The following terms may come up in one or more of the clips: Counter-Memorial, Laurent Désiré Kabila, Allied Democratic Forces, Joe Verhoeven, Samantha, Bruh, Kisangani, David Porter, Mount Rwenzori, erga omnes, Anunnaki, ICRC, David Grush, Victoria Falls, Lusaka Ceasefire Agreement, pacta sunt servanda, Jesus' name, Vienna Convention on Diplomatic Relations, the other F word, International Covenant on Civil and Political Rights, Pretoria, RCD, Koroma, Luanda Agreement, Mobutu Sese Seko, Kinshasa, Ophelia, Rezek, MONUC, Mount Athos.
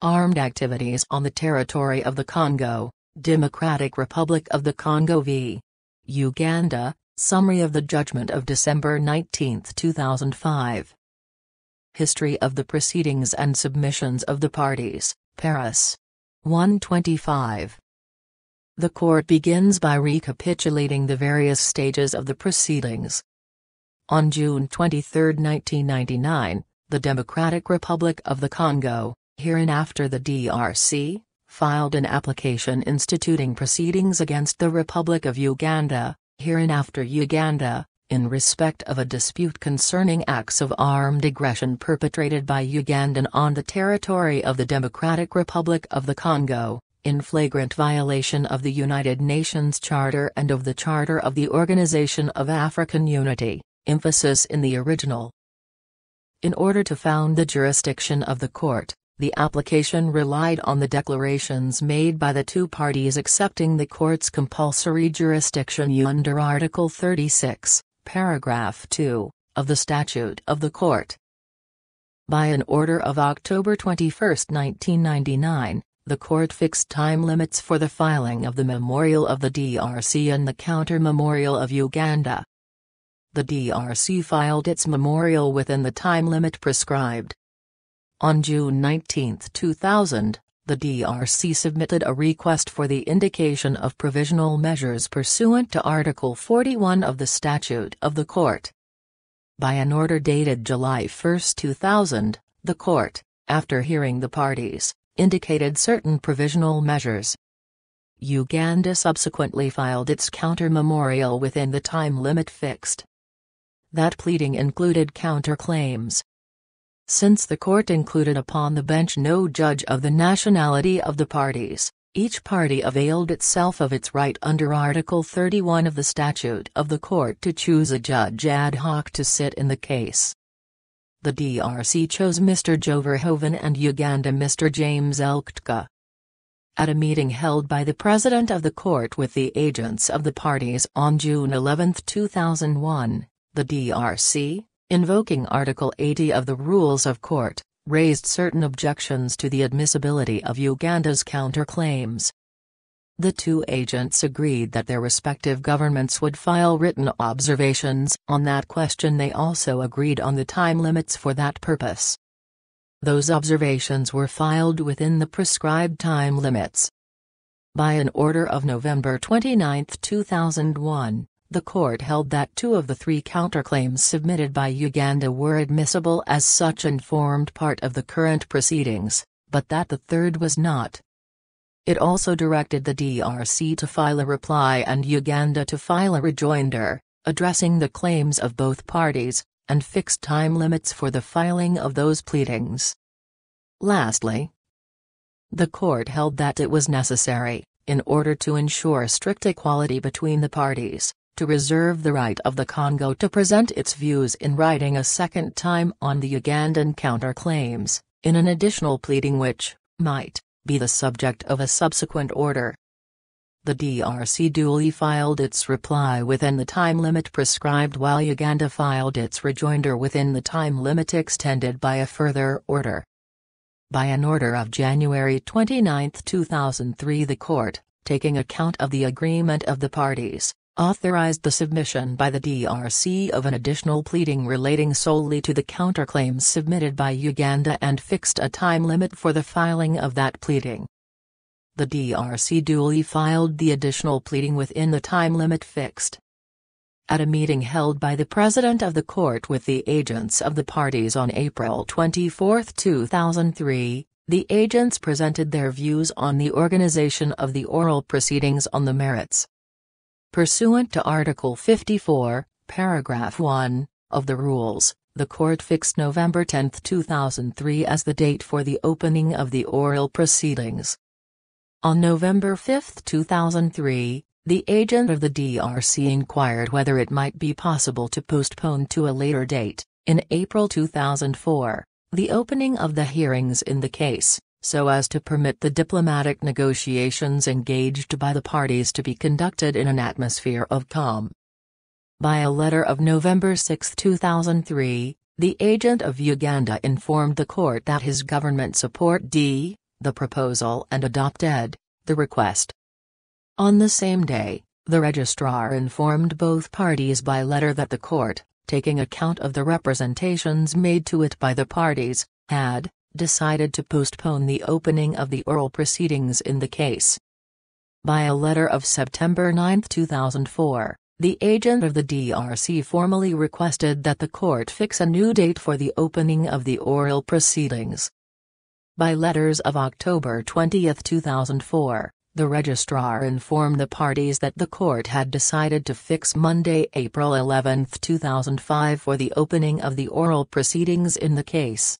Armed Activities on the Territory of the Congo, Democratic Republic of the Congo v. Uganda, Summary of the Judgment of December 19, 2005. History of the Proceedings and Submissions of the Parties, Paris. 125. The Court begins by recapitulating the various stages of the proceedings. On June 23, 1999, the Democratic Republic of the Congo, hereinafter the DRC, filed an application instituting proceedings against the Republic of Uganda, hereinafter Uganda, in respect of a dispute concerning acts of armed aggression perpetrated by Ugandan on the territory of the Democratic Republic of the Congo, in flagrant violation of the United Nations Charter and of the Charter of the Organization of African Unity, emphasis in the original. In order to found the jurisdiction of the court, the application relied on the declarations made by the two parties accepting the court's compulsory jurisdiction under Article 36, Paragraph 2, of the Statute of the Court. By an order of October 21, 1999, the court fixed time limits for the filing of the memorial of the DRC and the counter-memorial of Uganda. The DRC filed its memorial within the time limit prescribed. On June 19, 2000, the DRC submitted a request for the indication of provisional measures pursuant to Article 41 of the Statute of the Court. By an order dated July 1, 2000, the Court, after hearing the parties, indicated certain provisional measures. Uganda subsequently filed its counter-memorial within the time limit fixed. That pleading included counterclaims. Since the court included upon the bench no judge of the nationality of the parties, each party availed itself of its right under Article 31 of the Statute of the Court to choose a judge ad hoc to sit in the case. The DRC chose Mr. Joe Verhoeven and Uganda Mr. James L. Kateka. At a meeting held by the President of the Court with the agents of the parties on June 11, 2001, the DRC, invoking Article 80 of the Rules of Court, raised certain objections to the admissibility of Uganda's counterclaims. The two agents agreed that their respective governments would file written observations on that question. They also agreed on the time limits for that purpose. Those observations were filed within the prescribed time limits. By an order of November 29, 2001, the court held that two of the three counterclaims submitted by Uganda were admissible as such and formed part of the current proceedings, but that the third was not. It also directed the DRC to file a reply and Uganda to file a rejoinder, addressing the claims of both parties, and fixed time limits for the filing of those pleadings. Lastly, the court held that it was necessary, in order to ensure strict equality between the parties, to reserve the right of the Congo to present its views in writing a second time on the Ugandan counterclaims, in an additional pleading which might be the subject of a subsequent order. The DRC duly filed its reply within the time limit prescribed, while Uganda filed its rejoinder within the time limit extended by a further order. By an order of January 29, 2003, the court, taking account of the agreement of the parties, authorized the submission by the DRC of an additional pleading relating solely to the counterclaims submitted by Uganda and fixed a time limit for the filing of that pleading. The DRC duly filed the additional pleading within the time limit fixed. At a meeting held by the President of the Court with the agents of the parties on April 24, 2003, the agents presented their views on the organization of the oral proceedings on the merits. Pursuant to Article 54, Paragraph 1, of the Rules, the Court fixed November 10, 2003 as the date for the opening of the oral proceedings. On November 5, 2003, the agent of the DRC inquired whether it might be possible to postpone to a later date, in April 2004, the opening of the hearings in the case, so as to permit the diplomatic negotiations engaged by the parties to be conducted in an atmosphere of calm. By a letter of November 6, 2003, the agent of Uganda informed the court that his government support the proposal and adopted the request. On the same day, the registrar informed both parties by letter that the court, taking account of the representations made to it by the parties, had decided to postpone the opening of the oral proceedings in the case. By a letter of September 9, 2004, the agent of the DRC formally requested that the court fix a new date for the opening of the oral proceedings. By letters of October 20, 2004, the registrar informed the parties that the court had decided to fix Monday, April 11, 2005 for the opening of the oral proceedings in the case.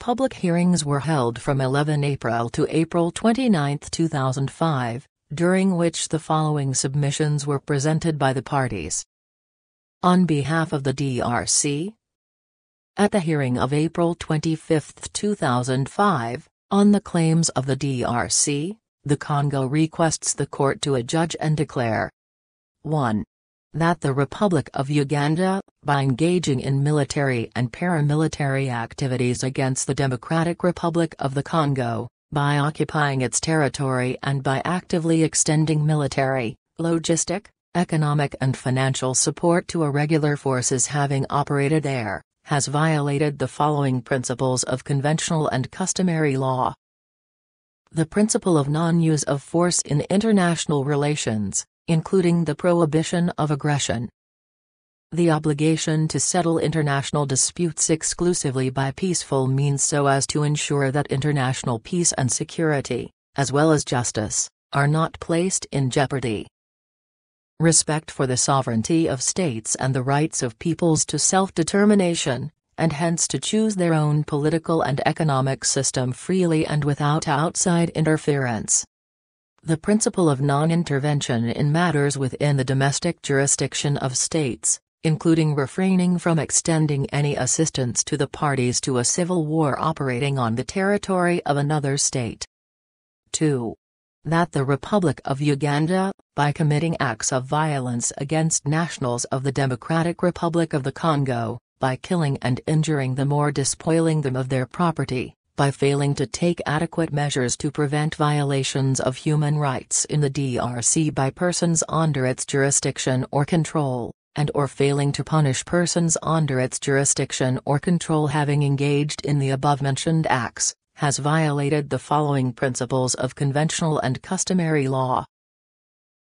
Public hearings were held from 11 April to April 29, 2005, during which the following submissions were presented by the parties. On behalf of the DRC, at the hearing of April 25, 2005, on the claims of the DRC, the Congo requests the court to adjudge and declare 1. That the Republic of Uganda, by engaging in military and paramilitary activities against the Democratic Republic of the Congo, by occupying its territory and by actively extending military, logistic, economic and financial support to irregular forces having operated there, has violated the following principles of conventional and customary law: the principle of non-use of force in international relations, including the prohibition of aggression; the obligation to settle international disputes exclusively by peaceful means so as to ensure that international peace and security, as well as justice, are not placed in jeopardy; respect for the sovereignty of states and the rights of peoples to self-determination, and hence to choose their own political and economic system freely and without outside interference; the principle of non-intervention in matters within the domestic jurisdiction of states, including refraining from extending any assistance to the parties to a civil war operating on the territory of another state; 2. That the Republic of Uganda, by committing acts of violence against nationals of the Democratic Republic of the Congo, by killing and injuring them or despoiling them of their property, by failing to take adequate measures to prevent violations of human rights in the DRC by persons under its jurisdiction or control, and or failing to punish persons under its jurisdiction or control having engaged in the above-mentioned acts, has violated the following principles of conventional and customary law: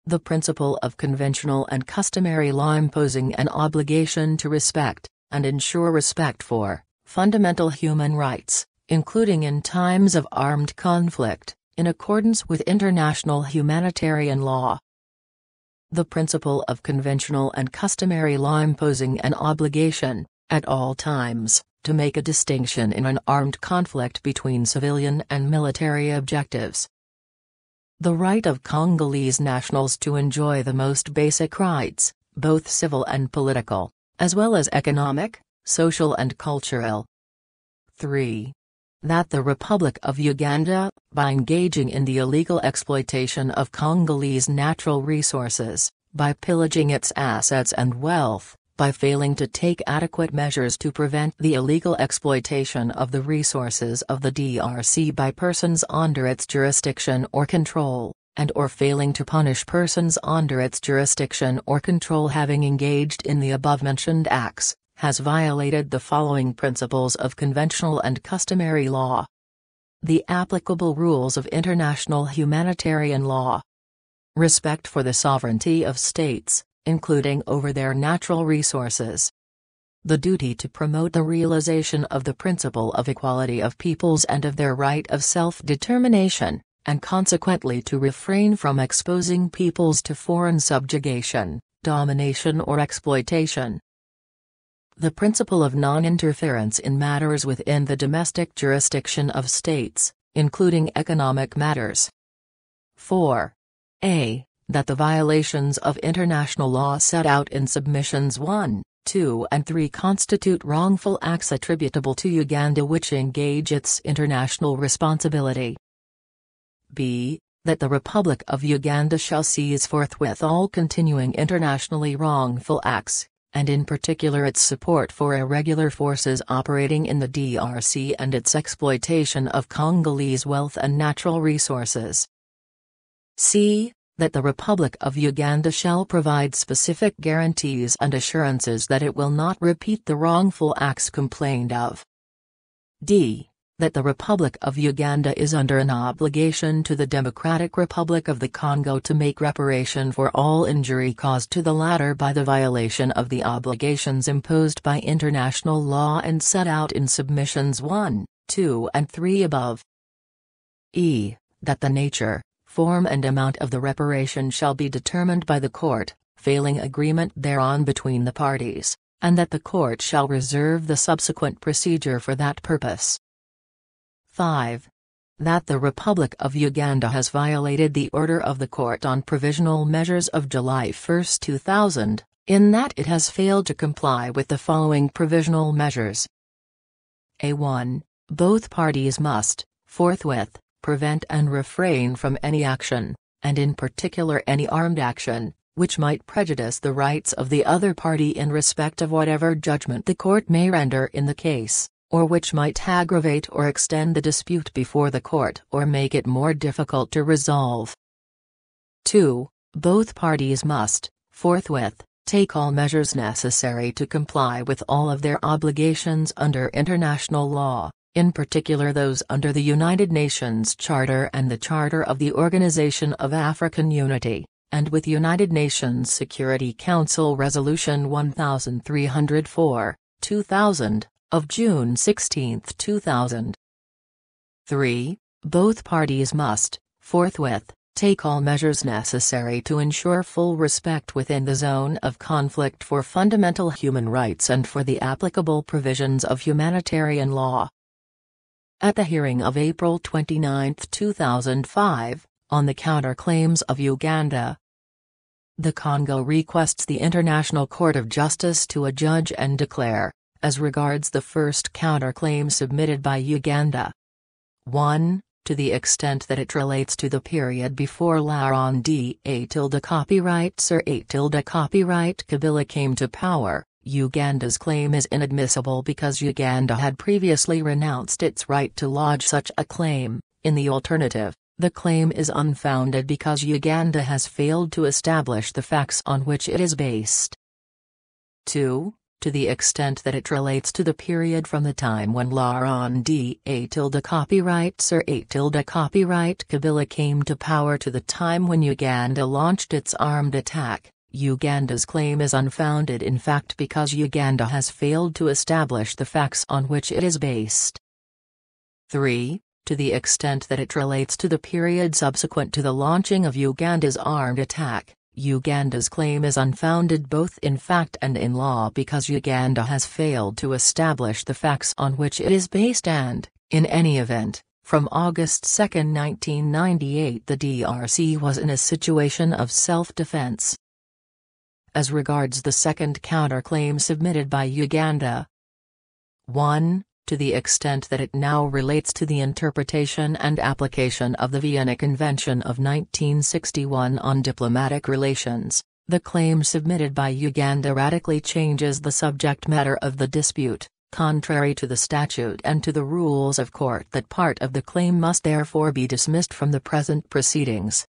the principle of conventional and customary law imposing an obligation to respect and ensure respect for fundamental human rights, including in times of armed conflict, in accordance with international humanitarian law; the principle of conventional and customary law imposing an obligation, at all times, to make a distinction in an armed conflict between civilian and military objectives; the right of Congolese nationals to enjoy the most basic rights, both civil and political, as well as economic, social and cultural; 3. That the Republic of Uganda, by engaging in the illegal exploitation of Congolese natural resources, by pillaging its assets and wealth, by failing to take adequate measures to prevent the illegal exploitation of the resources of the DRC by persons under its jurisdiction or control, and or failing to punish persons under its jurisdiction or control having engaged in the above-mentioned acts, has violated the following principles of conventional and customary law: the applicable rules of international humanitarian law; respect for the sovereignty of states, including over their natural resources; the duty to promote the realization of the principle of equality of peoples and of their right of self-determination, and consequently to refrain from exposing peoples to foreign subjugation, domination or exploitation; the principle of non-interference in matters within the domestic jurisdiction of states, including economic matters; 4. A. That the violations of international law set out in submissions 1, 2 and 3 constitute wrongful acts attributable to Uganda which engage its international responsibility; b. That the Republic of Uganda shall cease forthwith all continuing internationally wrongful acts, and in particular its support for irregular forces operating in the DRC and its exploitation of Congolese wealth and natural resources. C. That the Republic of Uganda shall provide specific guarantees and assurances that it will not repeat the wrongful acts complained of. D. That the Republic of Uganda is under an obligation to the Democratic Republic of the Congo to make reparation for all injury caused to the latter by the violation of the obligations imposed by international law and set out in submissions 1, 2 and 3 above. E. That the nature, form and amount of the reparation shall be determined by the court, failing agreement thereon between the parties, and that the court shall reserve the subsequent procedure for that purpose. 5. That the Republic of Uganda has violated the order of the Court on Provisional Measures of July 1, 2000, in that it has failed to comply with the following provisional measures. A1. Both parties must, forthwith, prevent and refrain from any action, and in particular any armed action, which might prejudice the rights of the other party in respect of whatever judgment the Court may render in the case, or which might aggravate or extend the dispute before the court or make it more difficult to resolve. 2. Both parties must, forthwith, take all measures necessary to comply with all of their obligations under international law, in particular those under the United Nations Charter and the Charter of the Organization of African Unity, and with United Nations Security Council Resolution 1304, 2000. Of June 16, 2000. 3. Both parties must, forthwith, take all measures necessary to ensure full respect within the zone of conflict for fundamental human rights and for the applicable provisions of humanitarian law. At the hearing of April 29, 2005, on the counterclaims of Uganda, the Congo requests the International Court of Justice to adjudge and declare, as regards the first counterclaim submitted by Uganda, 1. To the extent that it relates to the period before Laurent Désiré Kabila came to power, Uganda's claim is inadmissible because Uganda had previously renounced its right to lodge such a claim. In the alternative, the claim is unfounded because Uganda has failed to establish the facts on which it is based. 2. To the extent that it relates to the period from the time when Laurent Désiré Kabila came to power to the time when Uganda launched its armed attack, Uganda's claim is unfounded in fact because Uganda has failed to establish the facts on which it is based. 3. To the extent that it relates to the period subsequent to the launching of Uganda's armed attack, Uganda's claim is unfounded both in fact and in law because Uganda has failed to establish the facts on which it is based and, in any event, from August 2, 1998 the DRC was in a situation of self-defense. As regards the second counterclaim submitted by Uganda, 1. To the extent that it now relates to the interpretation and application of the Vienna Convention of 1961 on Diplomatic Relations, the claim submitted by Uganda radically changes the subject matter of the dispute, contrary to the statute and to the rules of court that part of the claim must therefore be dismissed from the present proceedings.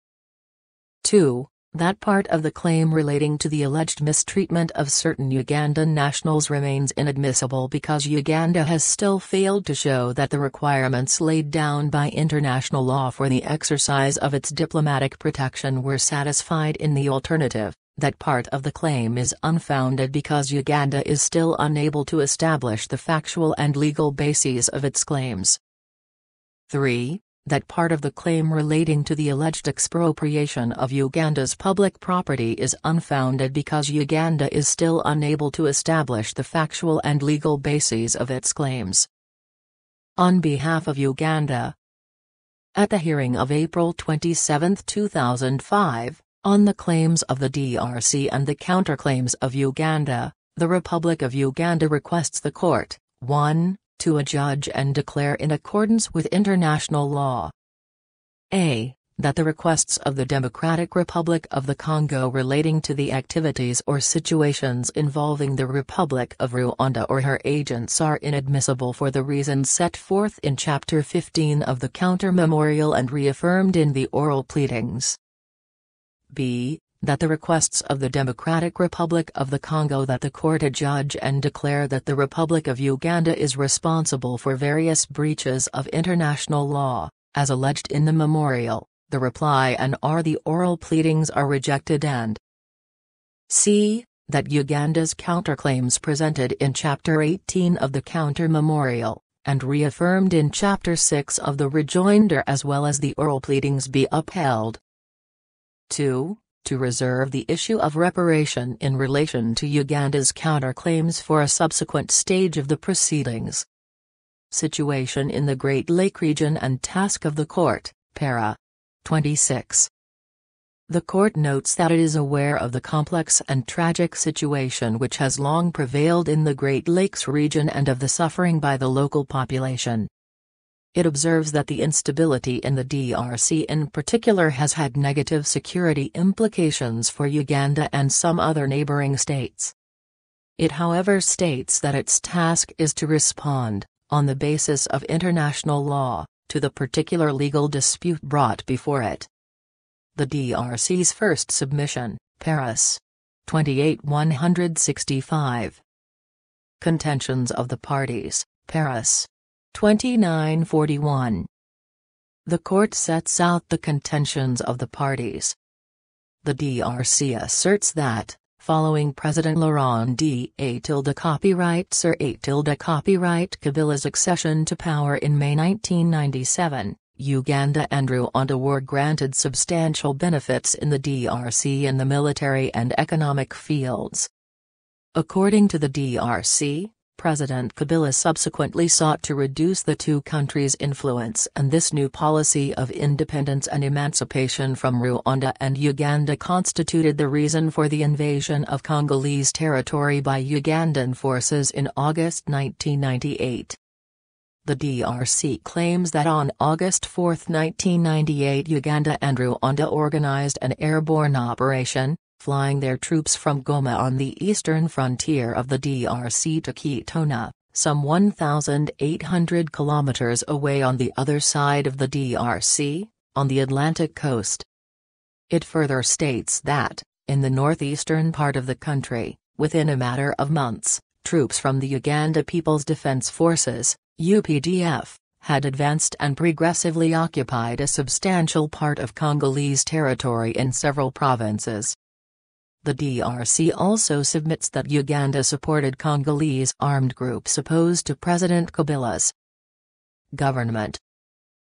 2. That part of the claim relating to the alleged mistreatment of certain Ugandan nationals remains inadmissible because Uganda has still failed to show that the requirements laid down by international law for the exercise of its diplomatic protection were satisfied. In the alternative, that part of the claim is unfounded because Uganda is still unable to establish the factual and legal bases of its claims. 3. That part of the claim relating to the alleged expropriation of Uganda's public property is unfounded because Uganda is still unable to establish the factual and legal bases of its claims. On behalf of Uganda, at the hearing of April 27, 2005, on the claims of the DRC and the counterclaims of Uganda, the Republic of Uganda requests the court, 1. To adjudge and declare in accordance with international law. A. that the requests of the Democratic Republic of the Congo relating to the activities or situations involving the Republic of Rwanda or her agents are inadmissible for the reasons set forth in Chapter 15 of the counter-memorial and reaffirmed in the oral pleadings. B. That the requests of the Democratic Republic of the Congo that the court adjudge and declare that the Republic of Uganda is responsible for various breaches of international law, as alleged in the memorial, the reply and or the oral pleadings are rejected and c. That Uganda's counterclaims presented in Chapter 18 of the counter-memorial, and reaffirmed in Chapter 6 of the rejoinder as well as the oral pleadings be upheld. 2. To reserve the issue of reparation in relation to Uganda's counterclaims for a subsequent stage of the proceedings. Situation in the Great Lake Region and Task of the Court, para. 26. The Court notes that it is aware of the complex and tragic situation which has long prevailed in the Great Lakes region and of the suffering by the local population. It observes that the instability in the DRC in particular has had negative security implications for Uganda and some other neighboring states. It however states that its task is to respond, on the basis of international law, to the particular legal dispute brought before it. The DRC's first submission, Paris. 28-165. Contentions of the parties, Paris. 2941. The court sets out the contentions of the parties. The DRC asserts that, following President Laurent D. Copyright Kabila's accession to power in May 1997, Uganda and Rwanda were granted substantial benefits in the DRC in the military and economic fields. According to the DRC, President Kabila subsequently sought to reduce the two countries' influence, and this new policy of independence and emancipation from Rwanda and Uganda constituted the reason for the invasion of Congolese territory by Ugandan forces in August 1998. The DRC claims that on August 4, 1998, Uganda and Rwanda organized an airborne operation, flying their troops from Goma on the eastern frontier of the DRC to Kitona, some 1,800 kilometers away on the other side of the DRC, on the Atlantic coast. It further states that, in the northeastern part of the country, within a matter of months, troops from the Uganda People's Defense Forces, UPDF, had advanced and progressively occupied a substantial part of Congolese territory in several provinces. The DRC also submits that Uganda supported Congolese armed groups opposed to President Kabila's government.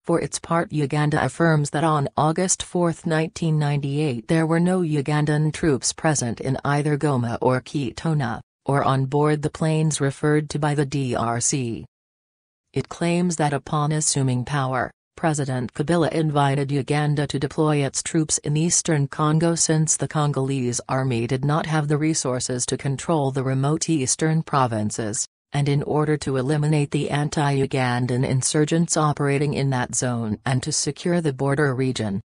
For its part, Uganda affirms that on August 4, 1998, there were no Ugandan troops present in either Goma or Kitona, or on board the planes referred to by the DRC. It claims that upon assuming power, President Kabila invited Uganda to deploy its troops in eastern Congo since the Congolese army did not have the resources to control the remote eastern provinces, and in order to eliminate the anti-Ugandan insurgents operating in that zone and to secure the border region.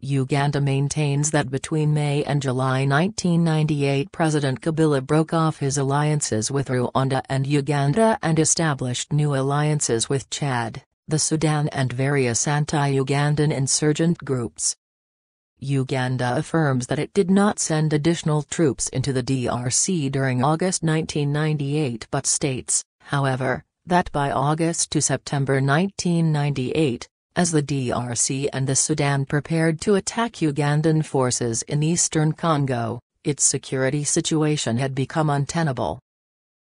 Uganda maintains that between May and July 1998, President Kabila broke off his alliances with Rwanda and Uganda and established new alliances with Chad, the Sudan and various anti-Ugandan insurgent groups. Uganda affirms that it did not send additional troops into the DRC during August 1998 but states, however, that by August to September 1998, as the DRC and the Sudan prepared to attack Ugandan forces in eastern Congo, its security situation had become untenable.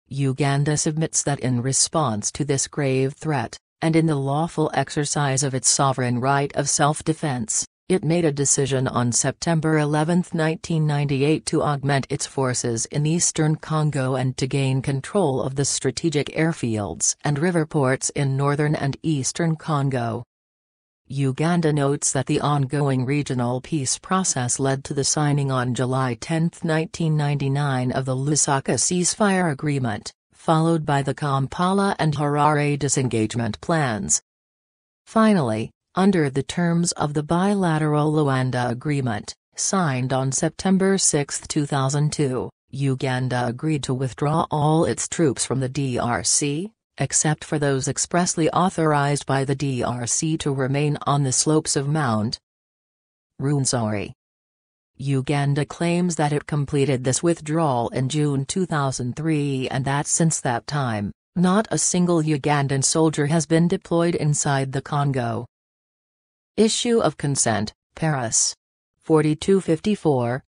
Uganda submits that in response to this grave threat, and in the lawful exercise of its sovereign right of self-defense, it made a decision on September 11, 1998 to augment its forces in eastern Congo and to gain control of the strategic airfields and river ports in northern and eastern Congo. Uganda notes that the ongoing regional peace process led to the signing on July 10, 1999 of the Lusaka Ceasefire Agreement, followed by the Kampala and Harare Disengagement Plans. Finally, under the terms of the bilateral Luanda Agreement, signed on September 6, 2002, Uganda agreed to withdraw all its troops from the DRC, except for those expressly authorized by the DRC to remain on the slopes of Mount Rwenzori. Uganda claims that it completed this withdrawal in June 2003 and that since that time, not a single Ugandan soldier has been deployed inside the Congo. Issue of consent, Paris. 4254.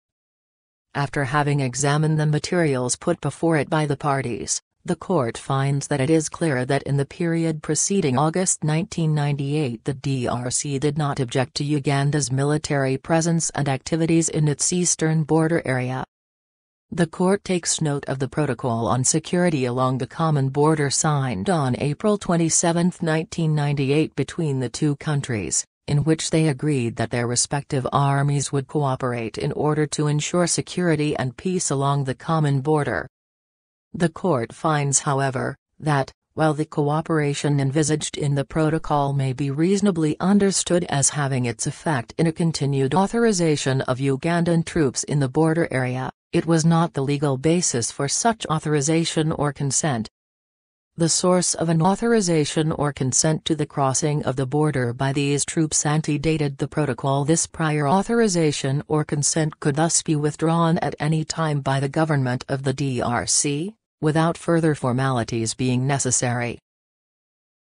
After having examined the materials put before it by the parties, the court finds that it is clear that in the period preceding August 1998 the DRC did not object to Uganda's military presence and activities in its eastern border area. The court takes note of the Protocol on Security along the Common Border signed on April 27, 1998 between the two countries, in which they agreed that their respective armies would cooperate in order to ensure security and peace along the common border. The court finds, however, that, while the cooperation envisaged in the protocol may be reasonably understood as having its effect in a continued authorization of Ugandan troops in the border area, it was not the legal basis for such authorization or consent. The source of an authorization or consent to the crossing of the border by these troops antedated the protocol. This prior authorization or consent could thus be withdrawn at any time by the government of the DRC, without further formalities being necessary.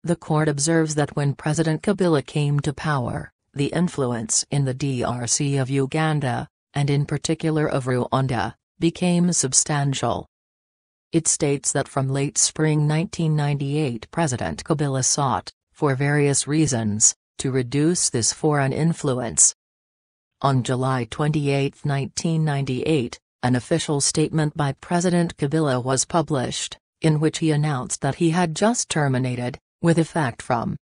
The court observes that when President Kabila came to power, the influence in the DRC of Uganda, and in particular of Rwanda, became substantial. It states that from late spring 1998 President Kabila sought, for various reasons, to reduce this foreign influence. On July 28, 1998, an official statement by President Kabila was published, in which he announced that he had just terminated, with effect from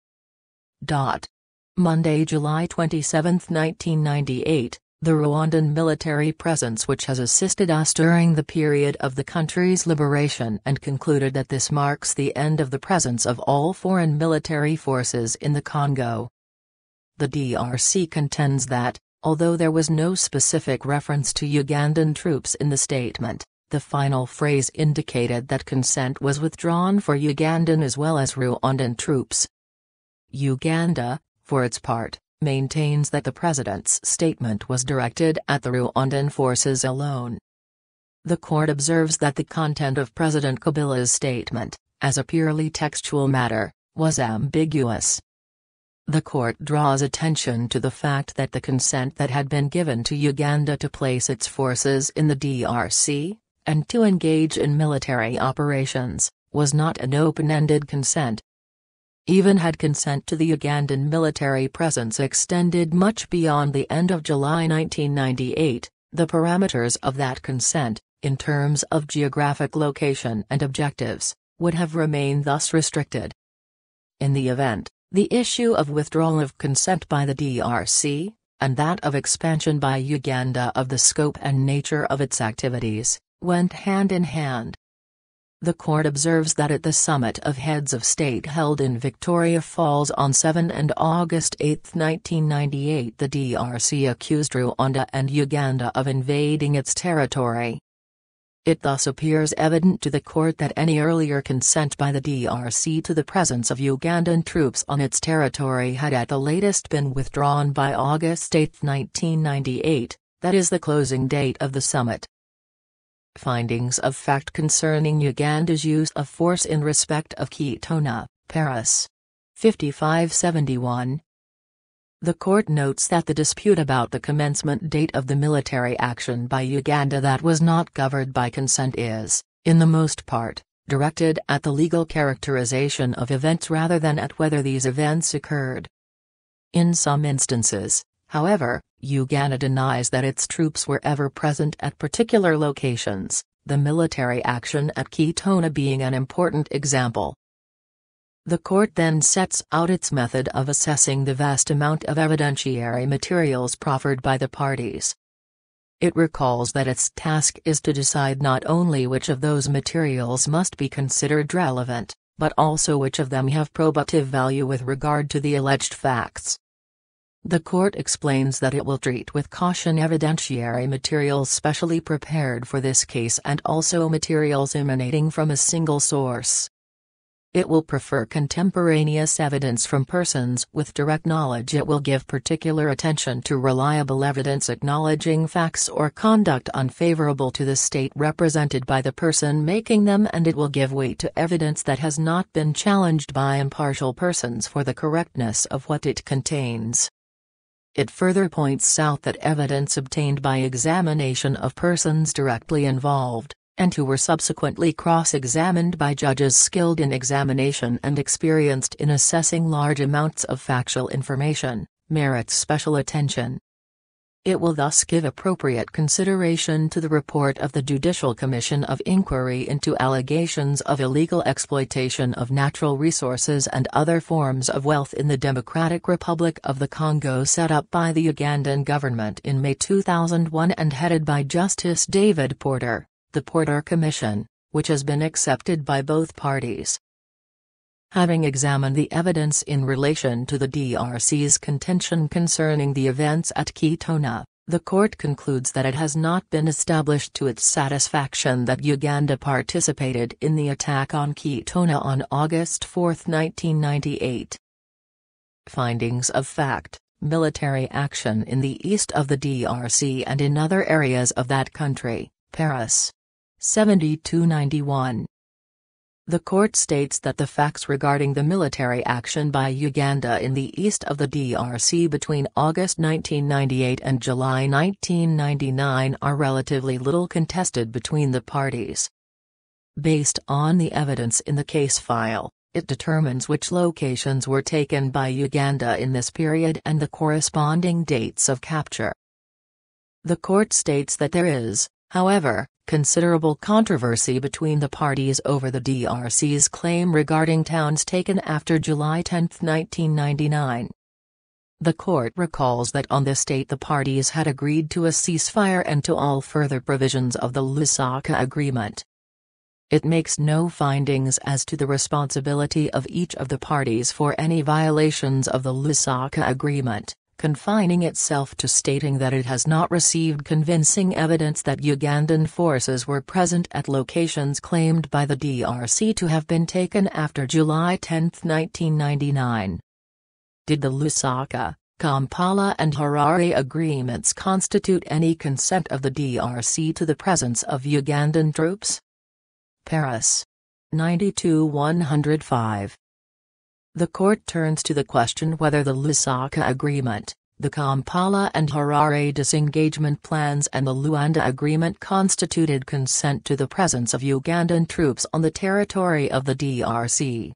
Monday, July 27, 1998, the Rwandan military presence which has assisted us during the period of the country's liberation, and concluded that this marks the end of the presence of all foreign military forces in the Congo. The DRC contends that, although there was no specific reference to Ugandan troops in the statement, the final phrase indicated that consent was withdrawn for Ugandan as well as Rwandan troops. Uganda, for its part, maintains that the president's statement was directed at the Rwandan forces alone. The court observes that the content of President Kabila's statement, as a purely textual matter, was ambiguous. The court draws attention to the fact that the consent that had been given to Uganda to place its forces in the DRC, and to engage in military operations, was not an open-ended consent. Even had consent to the Ugandan military presence extended much beyond the end of July 1998, the parameters of that consent, in terms of geographic location and objectives, would have remained thus restricted. In the event, the issue of withdrawal of consent by the DRC, and that of expansion by Uganda of the scope and nature of its activities, went hand in hand. The court observes that at the summit of heads of state held in Victoria Falls on 7 and August 8, 1998, the DRC accused Rwanda and Uganda of invading its territory. It thus appears evident to the court that any earlier consent by the DRC to the presence of Ugandan troops on its territory had at the latest been withdrawn by August 8, 1998, that is the closing date of the summit. Findings of fact concerning Uganda's use of force in respect of Kitona, Paris. 5571. The court notes that the dispute about the commencement date of the military action by Uganda that was not covered by consent is, in the most part, directed at the legal characterization of events rather than at whether these events occurred. In some instances, however, Uganda denies that its troops were ever present at particular locations, the military action at Kitona being an important example. The court then sets out its method of assessing the vast amount of evidentiary materials proffered by the parties. It recalls that its task is to decide not only which of those materials must be considered relevant, but also which of them have probative value with regard to the alleged facts. The court explains that it will treat with caution evidentiary materials specially prepared for this case and also materials emanating from a single source. It will prefer contemporaneous evidence from persons with direct knowledge. It will give particular attention to reliable evidence acknowledging facts or conduct unfavorable to the state represented by the person making them, and it will give weight to evidence that has not been challenged by impartial persons for the correctness of what it contains. It further points out that evidence obtained by examination of persons directly involved, and who were subsequently cross-examined by judges skilled in examination and experienced in assessing large amounts of factual information, merits special attention. It will thus give appropriate consideration to the report of the Judicial Commission of Inquiry into allegations of illegal exploitation of natural resources and other forms of wealth in the Democratic Republic of the Congo, set up by the Ugandan government in May 2001 and headed by Justice David Porter, the Porter Commission, which has been accepted by both parties. Having examined the evidence in relation to the DRC's contention concerning the events at Kitona, the court concludes that it has not been established to its satisfaction that Uganda participated in the attack on Kitona on August 4, 1998. Findings of fact: military action in the east of the DRC and in other areas of that country, Paris. 7291. The court states that the facts regarding the military action by Uganda in the east of the DRC between August 1998 and July 1999 are relatively little contested between the parties. Based on the evidence in the case file, it determines which locations were taken by Uganda in this period and the corresponding dates of capture. The court states that there is, however, considerable controversy between the parties over the DRC's claim regarding towns taken after July 10, 1999. The court recalls that on this date the parties had agreed to a ceasefire and to all further provisions of the Lusaka Agreement. It makes no findings as to the responsibility of each of the parties for any violations of the Lusaka Agreement, confining itself to stating that it has not received convincing evidence that Ugandan forces were present at locations claimed by the DRC to have been taken after July 10, 1999. Did the Lusaka, Kampala and Harare agreements constitute any consent of the DRC to the presence of Ugandan troops? Paris. 92-105. The court turns to the question whether the Lusaka Agreement, the Kampala and Harare Disengagement Plans and the Luanda Agreement constituted consent to the presence of Ugandan troops on the territory of the DRC.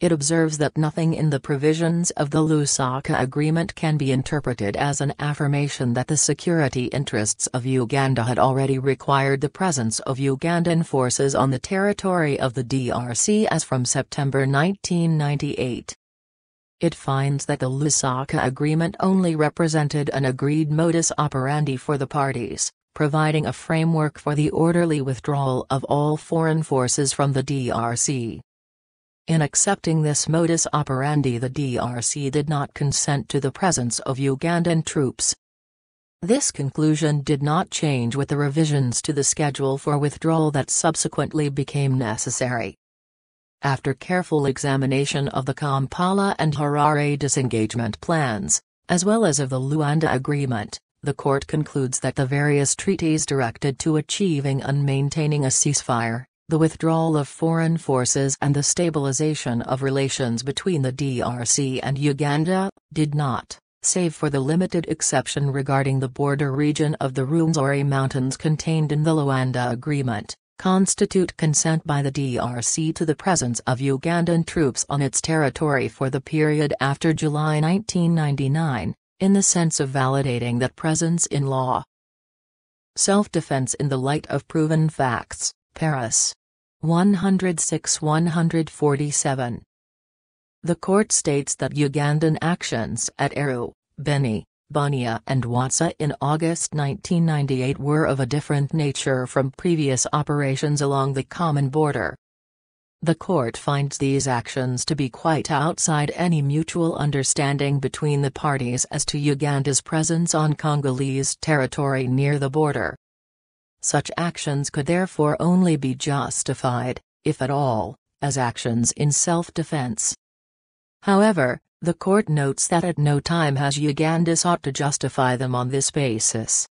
It observes that nothing in the provisions of the Lusaka Agreement can be interpreted as an affirmation that the security interests of Uganda had already required the presence of Ugandan forces on the territory of the DRC as from September 1998. It finds that the Lusaka Agreement only represented an agreed modus operandi for the parties, providing a framework for the orderly withdrawal of all foreign forces from the DRC. In accepting this modus operandi, the DRC did not consent to the presence of Ugandan troops. This conclusion did not change with the revisions to the schedule for withdrawal that subsequently became necessary. After careful examination of the Kampala and Harare disengagement plans, as well as of the Luanda Agreement, the court concludes that the various treaties directed to achieving and maintaining a ceasefire, the withdrawal of foreign forces and the stabilization of relations between the DRC and Uganda, did not, save for the limited exception regarding the border region of the Rwenzori Mountains contained in the Luanda Agreement, constitute consent by the DRC to the presence of Ugandan troops on its territory for the period after July 1999, in the sense of validating that presence in law. Self-defense in the light of proven facts. Paris. 106-147. The court states that Ugandan actions at Eru, Beni, Bunia and Watsa in August 1998 were of a different nature from previous operations along the common border. The court finds these actions to be quite outside any mutual understanding between the parties as to Uganda's presence on Congolese territory near the border. Such actions could therefore only be justified, if at all, as actions in self-defense. However, the court notes that at no time has Uganda sought to justify them on this basis.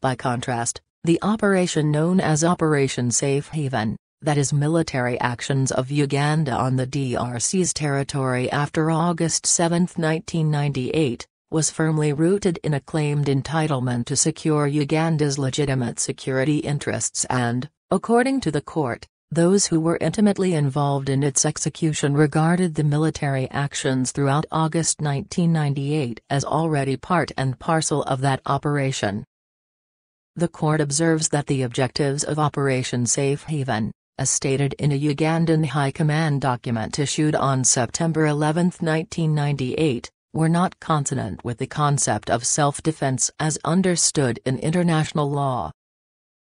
By contrast, the operation known as Operation Safe Haven, that is military actions of Uganda on the DRC's territory after August 7, 1998, was firmly rooted in a claimed entitlement to secure Uganda's legitimate security interests and, according to the court, those who were intimately involved in its execution regarded the military actions throughout August 1998 as already part and parcel of that operation. The court observes that the objectives of Operation Safe Haven, as stated in a Ugandan High Command document issued on September 11, 1998, were not consonant with the concept of self-defense as understood in international law.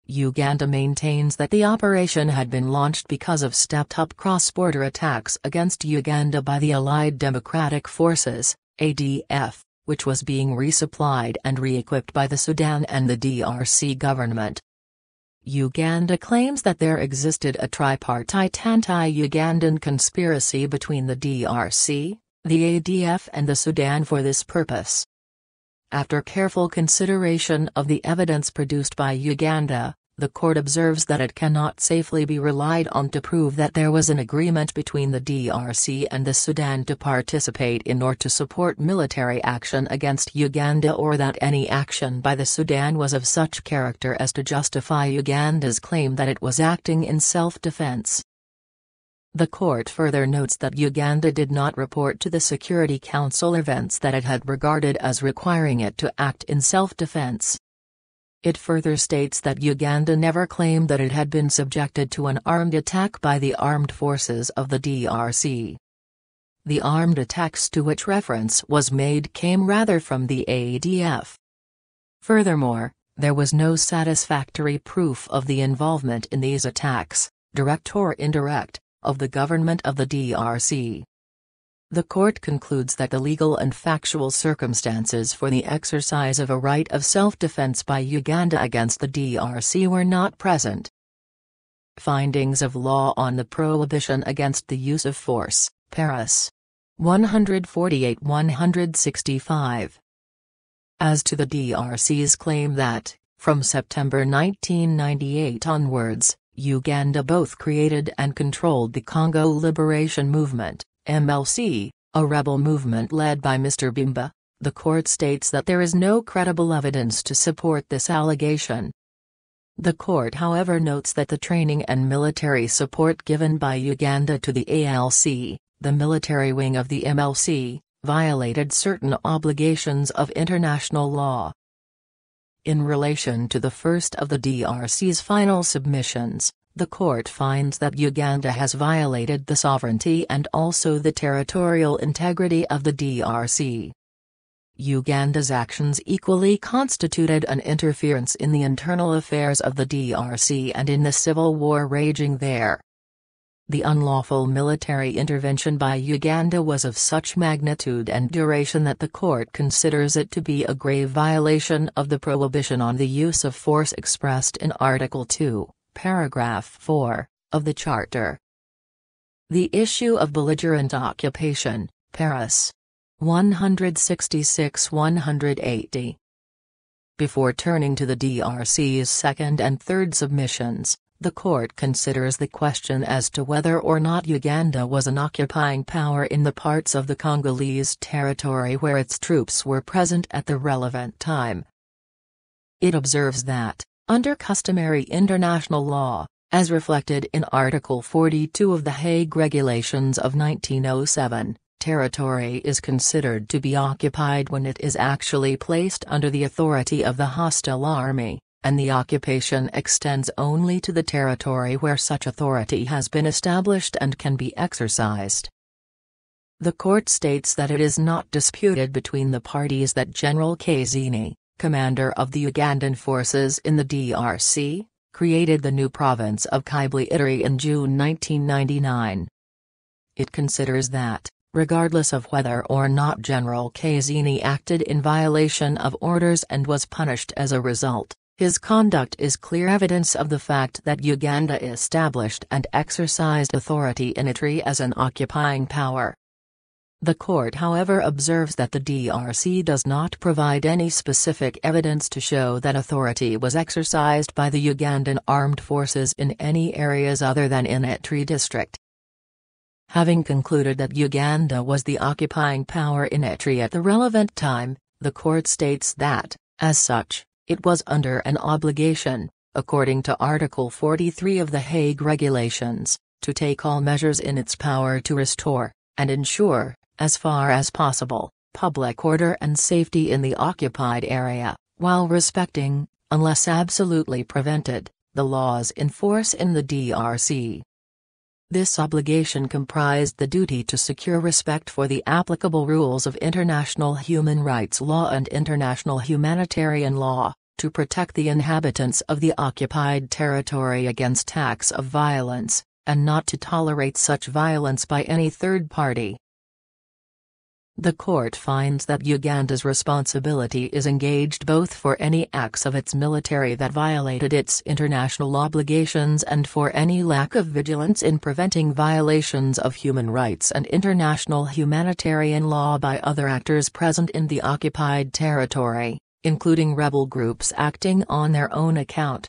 Uganda maintains that the operation had been launched because of stepped-up cross-border attacks against Uganda by the Allied Democratic Forces, ADF, which was being resupplied and re-equipped by the Sudan and the DRC government. Uganda claims that there existed a tripartite anti-Ugandan conspiracy between the DRC, the ADF and the Sudan for this purpose. After careful consideration of the evidence produced by Uganda, the court observes that it cannot safely be relied on to prove that there was an agreement between the DRC and the Sudan to participate in or to support military action against Uganda or that any action by the Sudan was of such character as to justify Uganda's claim that it was acting in self-defense. The court further notes that Uganda did not report to the Security Council events that it had regarded as requiring it to act in self-defense. It further states that Uganda never claimed that it had been subjected to an armed attack by the armed forces of the DRC. The armed attacks to which reference was made came rather from the ADF. Furthermore, there was no satisfactory proof of the involvement in these attacks, direct or indirect, of the government of the DRC. The court concludes that the legal and factual circumstances for the exercise of a right of self-defense by Uganda against the DRC were not present. Findings of Law on the Prohibition Against the Use of Force, Paris. 148-165. As to the DRC's claim that, from September 1998 onwards, Uganda both created and controlled the Congo Liberation Movement, MLC, a rebel movement led by Mr. Bemba, the court states that there is no credible evidence to support this allegation. The court however notes that the training and military support given by Uganda to the ALC, the military wing of the MLC, violated certain obligations of international law. In relation to the first of the DRC's final submissions, the court finds that Uganda has violated the sovereignty and also the territorial integrity of the DRC. Uganda's actions equally constituted an interference in the internal affairs of the DRC and in the civil war raging there. The unlawful military intervention by Uganda was of such magnitude and duration that the court considers it to be a grave violation of the prohibition on the use of force expressed in Article 2. Paragraph 4, of the Charter. The issue of belligerent occupation, Paris. 166-180. Before turning to the DRC's second and third submissions, the court considers the question as to whether or not Uganda was an occupying power in the parts of the Congolese territory where its troops were present at the relevant time. It observes that, under customary international law, as reflected in Article 42 of the Hague Regulations of 1907, territory is considered to be occupied when it is actually placed under the authority of the hostile army, and the occupation extends only to the territory where such authority has been established and can be exercised. The court states that it is not disputed between the parties that General Kazini, commander of the Ugandan forces in the DRC, created the new province of Kibali-Ituri in June 1999. It considers that, regardless of whether or not General Kazini acted in violation of orders and was punished as a result, his conduct is clear evidence of the fact that Uganda established and exercised authority in Ituri as an occupying power. The court, however, observes that the DRC does not provide any specific evidence to show that authority was exercised by the Ugandan armed forces in any areas other than in Ituri district. Having concluded that Uganda was the occupying power in Ituri at the relevant time, the court states that, as such, it was under an obligation, according to Article 43 of the Hague Regulations, to take all measures in its power to restore, and ensure, as far as possible, public order and safety in the occupied area, while respecting, unless absolutely prevented, the laws in force in the DRC. This obligation comprised the duty to secure respect for the applicable rules of international human rights law and international humanitarian law, to protect the inhabitants of the occupied territory against acts of violence, and not to tolerate such violence by any third party. The court finds that Uganda's responsibility is engaged both for any acts of its military that violated its international obligations and for any lack of vigilance in preventing violations of human rights and international humanitarian law by other actors present in the occupied territory, including rebel groups acting on their own account.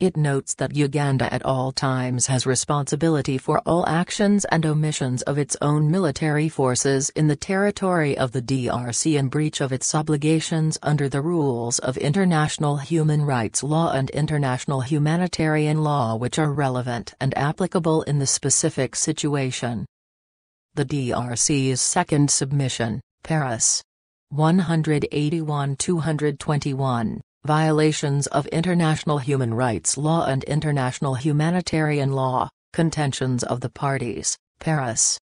It notes that Uganda at all times has responsibility for all actions and omissions of its own military forces in the territory of the DRC in breach of its obligations under the rules of international human rights law and international humanitarian law, which are relevant and applicable in the specific situation. The DRC's second submission, Paris 181-221. Violations of international human rights law and international humanitarian law, contentions of the parties, Paris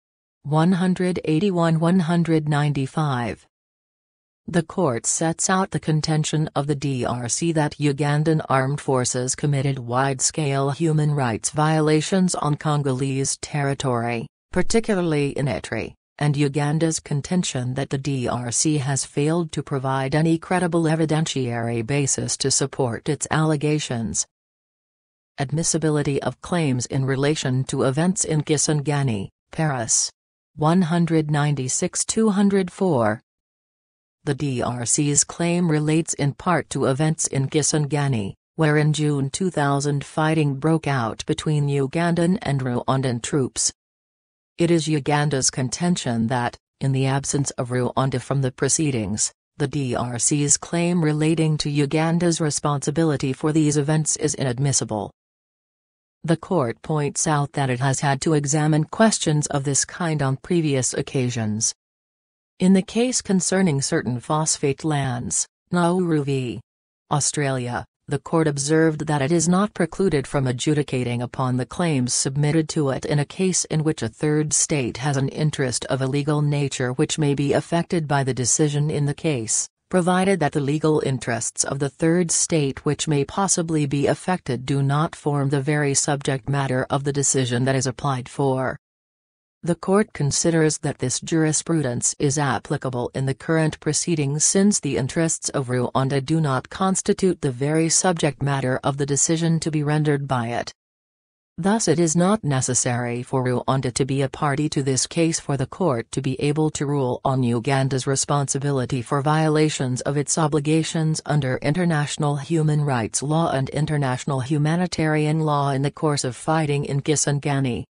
181-195. The court sets out the contention of the DRC that Ugandan armed forces committed wide-scale human rights violations on Congolese territory, particularly in Ituri, and Uganda's contention that the DRC has failed to provide any credible evidentiary basis to support its allegations. Admissibility of claims in relation to events in Kisangani, Paris 196-204. The DRC's claim relates in part to events in Kisangani, where in June 2000 fighting broke out between Ugandan and Rwandan troops. It is Uganda's contention that, in the absence of Rwanda from the proceedings, the DRC's claim relating to Uganda's responsibility for these events is inadmissible. The court points out that it has had to examine questions of this kind on previous occasions. In the case concerning certain phosphate lands, Nauru v. Australia, the court observed that it is not precluded from adjudicating upon the claims submitted to it in a case in which a third state has an interest of a legal nature which may be affected by the decision in the case, provided that the legal interests of the third state which may possibly be affected do not form the very subject matter of the decision that is applied for. The court considers that this jurisprudence is applicable in the current proceedings since the interests of Rwanda do not constitute the very subject matter of the decision to be rendered by it. Thus, it is not necessary for Rwanda to be a party to this case for the court to be able to rule on Uganda's responsibility for violations of its obligations under international human rights law and international humanitarian law in the course of fighting in Kisangani.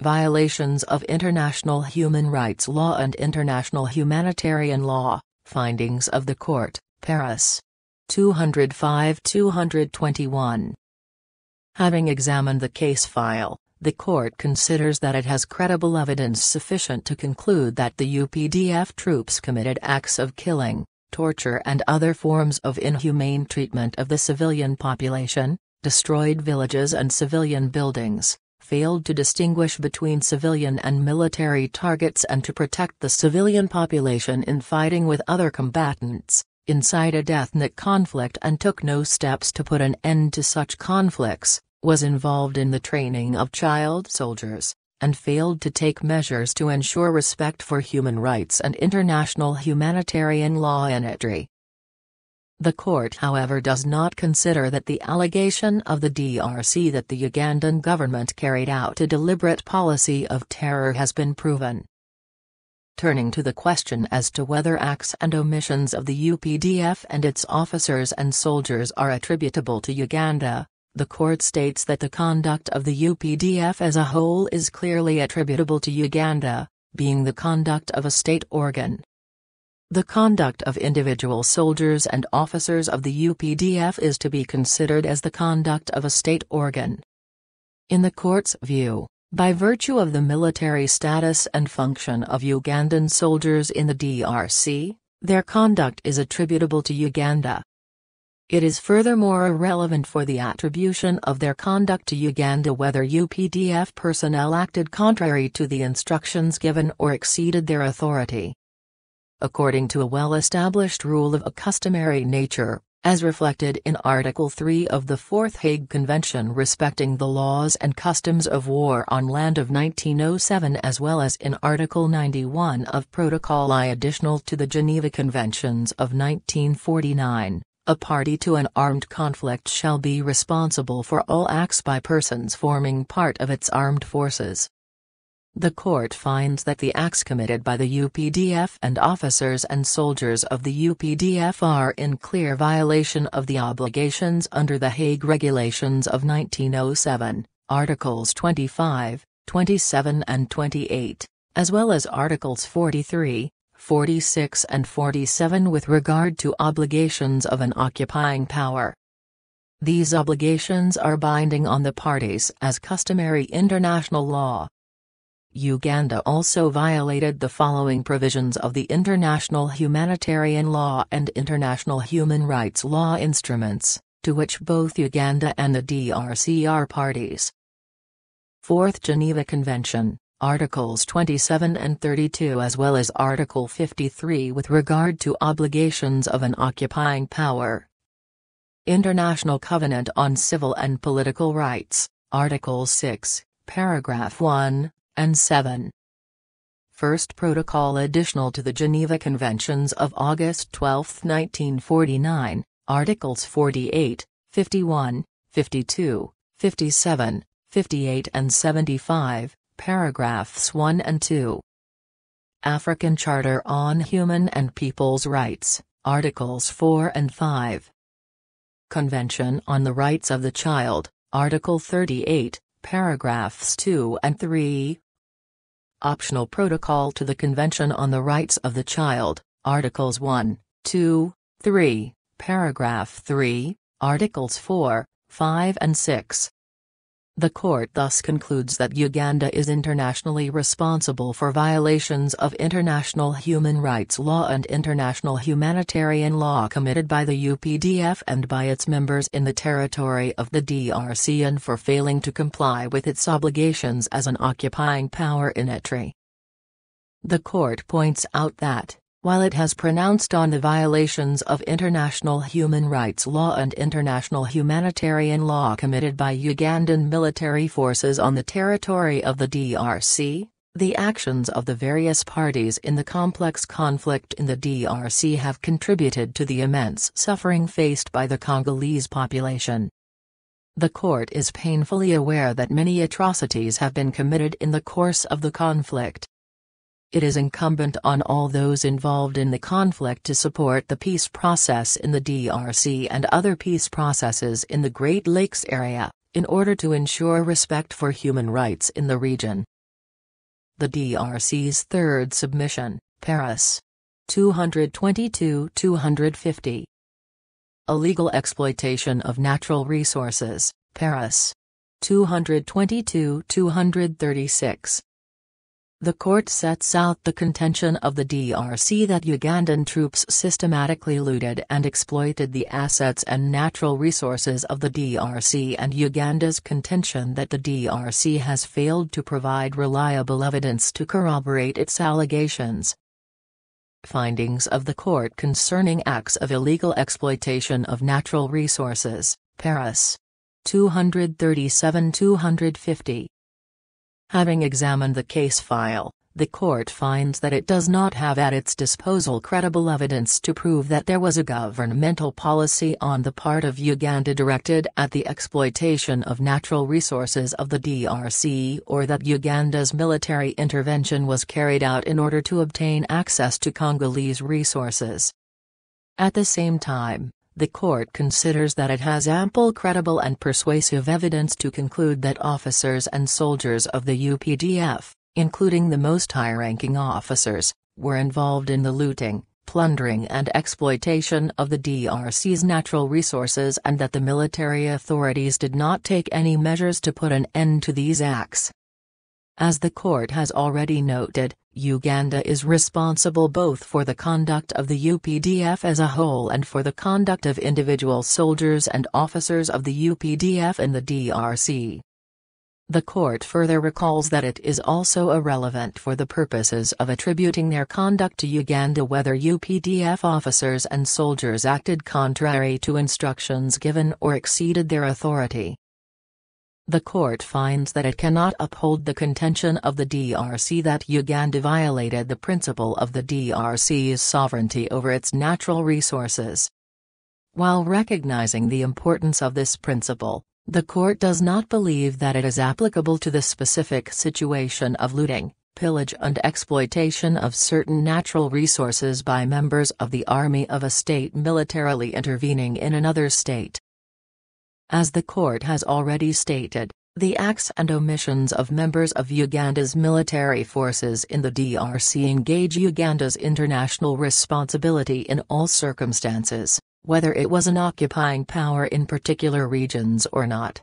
Violations of international human rights law and international humanitarian law, findings of the court, Paris 205-221. Having examined the case file, the court considers that it has credible evidence sufficient to conclude that the UPDF troops committed acts of killing, torture and other forms of inhumane treatment of the civilian population, destroyed villages and civilian buildings, failed to distinguish between civilian and military targets and to protect the civilian population in fighting with other combatants, inside an ethnic conflict and took no steps to put an end to such conflicts, was involved in the training of child soldiers, and failed to take measures to ensure respect for human rights and international humanitarian law in Ituri. The court, however, does not consider that the allegation of the DRC that the Ugandan government carried out a deliberate policy of terror has been proven. Turning to the question as to whether acts and omissions of the UPDF and its officers and soldiers are attributable to Uganda, the court states that the conduct of the UPDF as a whole is clearly attributable to Uganda, being the conduct of a state organ. The conduct of individual soldiers and officers of the UPDF is to be considered as the conduct of a state organ. In the court's view, by virtue of the military status and function of Ugandan soldiers in the DRC, their conduct is attributable to Uganda. It is furthermore irrelevant for the attribution of their conduct to Uganda whether UPDF personnel acted contrary to the instructions given or exceeded their authority. According to a well-established rule of a customary nature, as reflected in Article 3 of the Fourth Hague Convention respecting the laws and customs of war on land of 1907 as well as in Article 91 of Protocol I Additional to the Geneva Conventions of 1949. A party to an armed conflict shall be responsible for all acts by persons forming part of its armed forces. The court finds that the acts committed by the UPDF and officers and soldiers of the UPDF are in clear violation of the obligations under the Hague Regulations of 1907, Articles 25, 27 and 28, as well as Articles 43, 46 and 47 with regard to obligations of an occupying power. These obligations are binding on the parties as customary international law. Uganda also violated the following provisions of the International Humanitarian Law and International Human Rights Law instruments, to which both Uganda and the DRC are parties. Fourth Geneva Convention, Articles 27 and 32 as well as Article 53 with regard to obligations of an occupying power. International Covenant on Civil and Political Rights, Article 6, Paragraph 1, and 7. First Protocol Additional to the Geneva Conventions of August 12, 1949, Articles 48, 51, 52, 57, 58 and 75. Paragraphs 1 and 2. African Charter on Human and Peoples' Rights, Articles 4 and 5. Convention on the Rights of the Child, Article 38, Paragraphs 2 and 3. Optional Protocol to the Convention on the Rights of the Child, Articles 1, 2, 3, Paragraph 3, Articles 4, 5 and 6. The court thus concludes that Uganda is internationally responsible for violations of international human rights law and international humanitarian law committed by the UPDF and by its members in the territory of the DRC and for failing to comply with its obligations as an occupying power in Ituri. The court points out that, while it has pronounced on the violations of international human rights law and international humanitarian law committed by Ugandan military forces on the territory of the DRC, the actions of the various parties in the complex conflict in the DRC have contributed to the immense suffering faced by the Congolese population. The court is painfully aware that many atrocities have been committed in the course of the conflict. It is incumbent on all those involved in the conflict to support the peace process in the DRC and other peace processes in the Great Lakes area, in order to ensure respect for human rights in the region. The DRC's third submission, Paris. 222-250. Illegal exploitation of natural resources, Paris. 222-236. The court sets out the contention of the DRC that Ugandan troops systematically looted and exploited the assets and natural resources of the DRC and Uganda's contention that the DRC has failed to provide reliable evidence to corroborate its allegations. findings of the court concerning acts of illegal exploitation of natural resources, Paris. 237-250. Having examined the case file, the court finds that it does not have at its disposal credible evidence to prove that there was a governmental policy on the part of Uganda directed at the exploitation of natural resources of the DRC, or that Uganda's military intervention was carried out in order to obtain access to Congolese resources. At the same time, the court considers that it has ample credible and persuasive evidence to conclude that officers and soldiers of the UPDF, including the most high-ranking officers, were involved in the looting, plundering and exploitation of the DRC's natural resources, and that the military authorities did not take any measures to put an end to these acts. As the court has already noted, Uganda is responsible both for the conduct of the UPDF as a whole and for the conduct of individual soldiers and officers of the UPDF in the DRC. The court further recalls that it is also irrelevant for the purposes of attributing their conduct to Uganda whether UPDF officers and soldiers acted contrary to instructions given or exceeded their authority. The court finds that it cannot uphold the contention of the DRC that Uganda violated the principle of the DRC's sovereignty over its natural resources. While recognizing the importance of this principle, the court does not believe that it is applicable to the specific situation of looting, pillage and exploitation of certain natural resources by members of the army of a state militarily intervening in another state. As the court has already stated, the acts and omissions of members of Uganda's military forces in the DRC engage Uganda's international responsibility in all circumstances, whether it was an occupying power in particular regions or not.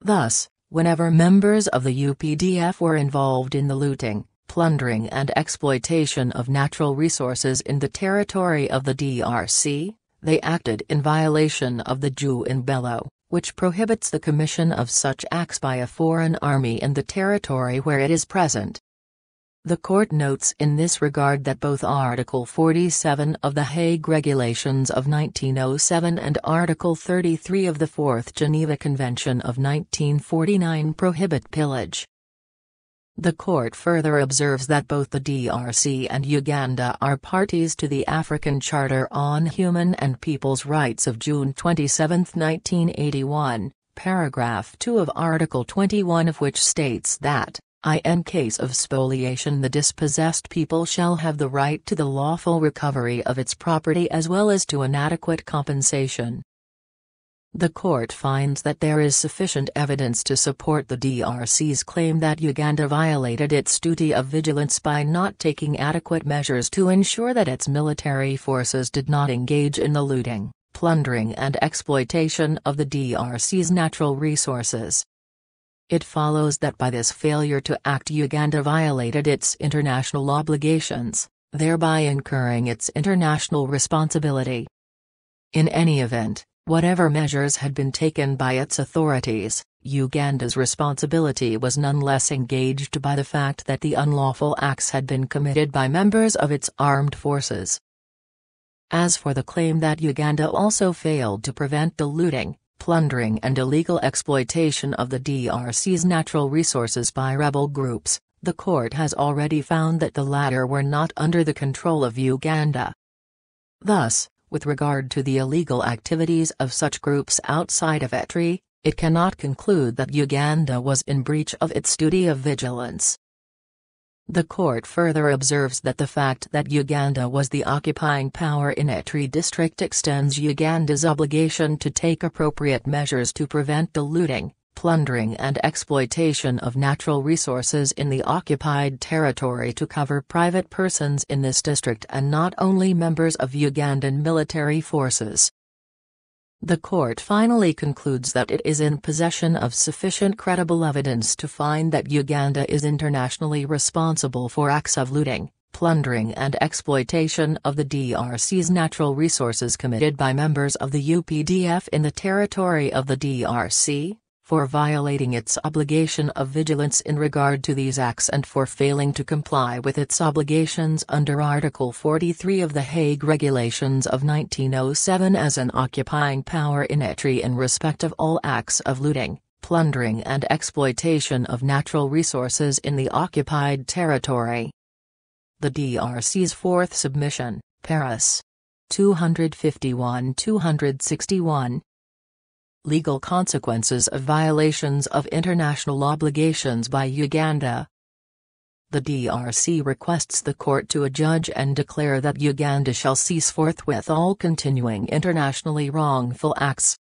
Thus, whenever members of the UPDF were involved in the looting, plundering and exploitation of natural resources in the territory of the DRC, they acted in violation of the jus in bello, which prohibits the commission of such acts by a foreign army in the territory where it is present. The court notes in this regard that both Article 47 of the Hague Regulations of 1907 and Article 33 of the Fourth Geneva Convention of 1949 prohibit pillage. The court further observes that both the DRC and Uganda are parties to the African Charter on Human and Peoples' Rights of June 27, 1981, paragraph 2 of Article 21 of which states that, in case of spoliation, the dispossessed people shall have the right to the lawful recovery of its property as well as to an adequate compensation. The court finds that there is sufficient evidence to support the DRC's claim that Uganda violated its duty of vigilance by not taking adequate measures to ensure that its military forces did not engage in the looting, plundering and exploitation of the DRC's natural resources. It follows that by this failure to act, Uganda violated its international obligations, thereby incurring its international responsibility. In any event, whatever measures had been taken by its authorities, Uganda's responsibility was nonetheless engaged by the fact that the unlawful acts had been committed by members of its armed forces. As for the claim that Uganda also failed to prevent the looting, plundering and illegal exploitation of the DRC's natural resources by rebel groups, the court has already found that the latter were not under the control of Uganda. Thus, with regard to the illegal activities of such groups outside of Ituri, it cannot conclude that Uganda was in breach of its duty of vigilance. The court further observes that the fact that Uganda was the occupying power in Ituri district extends Uganda's obligation to take appropriate measures to prevent the looting, plundering and exploitation of natural resources in the occupied territory to cover private persons in this district and not only members of Ugandan military forces. The court finally concludes that it is in possession of sufficient credible evidence to find that Uganda is internationally responsible for acts of looting, plundering and exploitation of the DRC's natural resources committed by members of the UPDF in the territory of the DRC, for violating its obligation of vigilance in regard to these acts and for failing to comply with its obligations under Article 43 of the Hague Regulations of 1907 as an occupying power in Eritrea in respect of all acts of looting, plundering and exploitation of natural resources in the occupied territory. The DRC's fourth submission, Paris. 251-261. Legal consequences of violations of international obligations by Uganda. The DRC requests the court to adjudge and declare that Uganda shall cease forthwith all continuing internationally wrongful acts.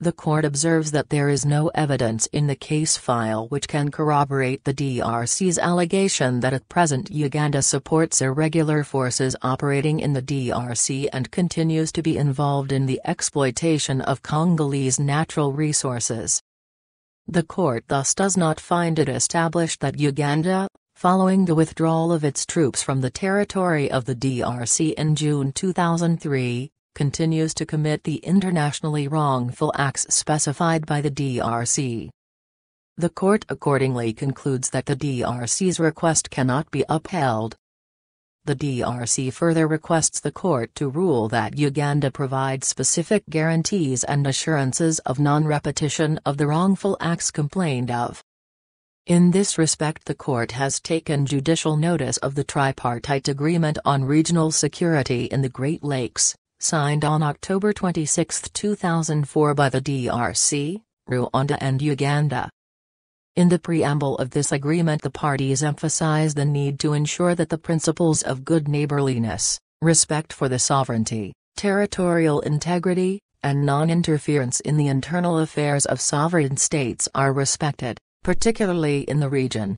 The court observes that there is no evidence in the case file which can corroborate the DRC's allegation that at present Uganda supports irregular forces operating in the DRC and continues to be involved in the exploitation of Congolese natural resources. The court thus does not find it established that Uganda, following the withdrawal of its troops from the territory of the DRC in June 2003, continues to commit the internationally wrongful acts specified by the DRC. The court accordingly concludes that the DRC's request cannot be upheld. The DRC further requests the court to rule that Uganda provide specific guarantees and assurances of non-repetition of the wrongful acts complained of. In this respect, the court has taken judicial notice of the Tripartite Agreement on Regional Security in the Great Lakes, signed on October 26, 2004 by the DRC, Rwanda and Uganda. In the preamble of this agreement, the parties emphasize the need to ensure that the principles of good neighborliness, respect for the sovereignty, territorial integrity, and non-interference in the internal affairs of sovereign states are respected, particularly in the region.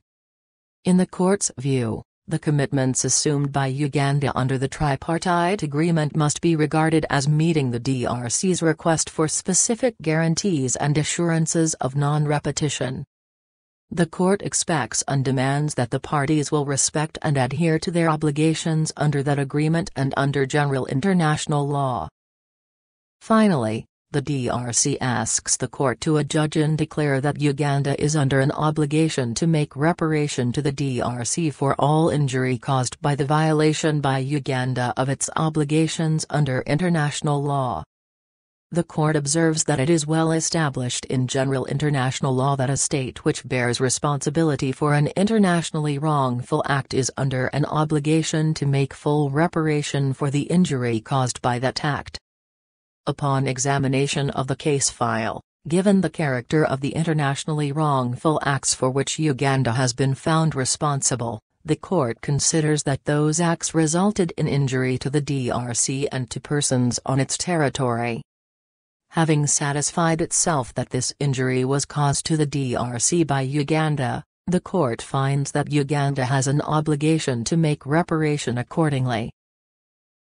In the court's view, the commitments assumed by Uganda under the Tripartite Agreement must be regarded as meeting the DRC's request for specific guarantees and assurances of non-repetition. The court expects and demands that the parties will respect and adhere to their obligations under that agreement and under general international law. Finally, the DRC asks the court to adjudge and declare that Uganda is under an obligation to make reparation to the DRC for all injury caused by the violation by Uganda of its obligations under international law. The court observes that it is well established in general international law that a state which bears responsibility for an internationally wrongful act is under an obligation to make full reparation for the injury caused by that act. Upon examination of the case file, given the character of the internationally wrongful acts for which Uganda has been found responsible, the court considers that those acts resulted in injury to the DRC and to persons on its territory. Having satisfied itself that this injury was caused to the DRC by Uganda, the court finds that Uganda has an obligation to make reparation accordingly.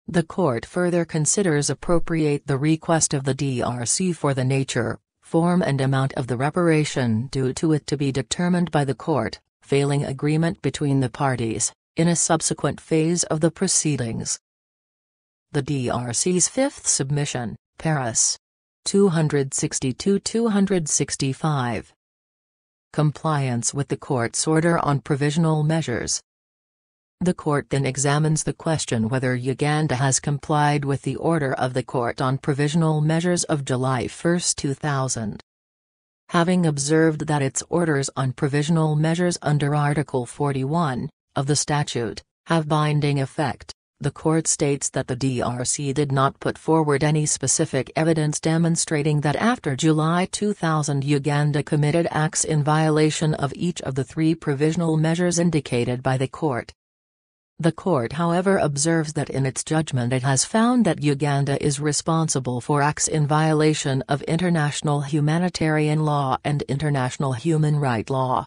The court further considers appropriate the request of the DRC for the nature, form and amount of the reparation due to it to be determined by the court, failing agreement between the parties, in a subsequent phase of the proceedings. The DRC's fifth submission, Paris. 262-265. Compliance with the court's order on provisional measures. The court then examines the question whether Uganda has complied with the order of the court on provisional measures of July 1, 2000. Having observed that its orders on provisional measures under Article 41 of the statute have binding effect, the court states that the DRC did not put forward any specific evidence demonstrating that after July 2000 Uganda committed acts in violation of each of the three provisional measures indicated by the court. The court, however, observes that in its judgment it has found that Uganda is responsible for acts in violation of international humanitarian law and international human rights law.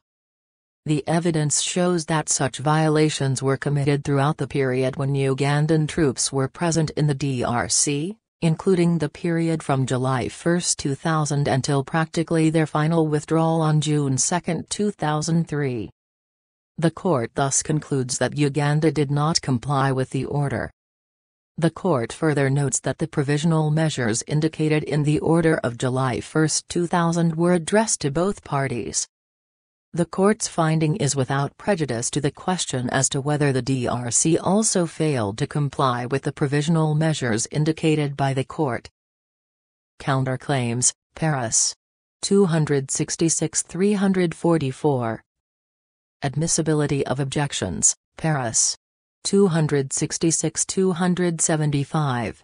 The evidence shows that such violations were committed throughout the period when Ugandan troops were present in the DRC, including the period from July 1, 2000 until practically their final withdrawal on June 2, 2003. The court thus concludes that Uganda did not comply with the order. The court further notes that the provisional measures indicated in the order of July 1, 2000 were addressed to both parties. The court's finding is without prejudice to the question as to whether the DRC also failed to comply with the provisional measures indicated by the court. Counterclaims, Paris. 266-344. Admissibility of objections, Paris. 266-275.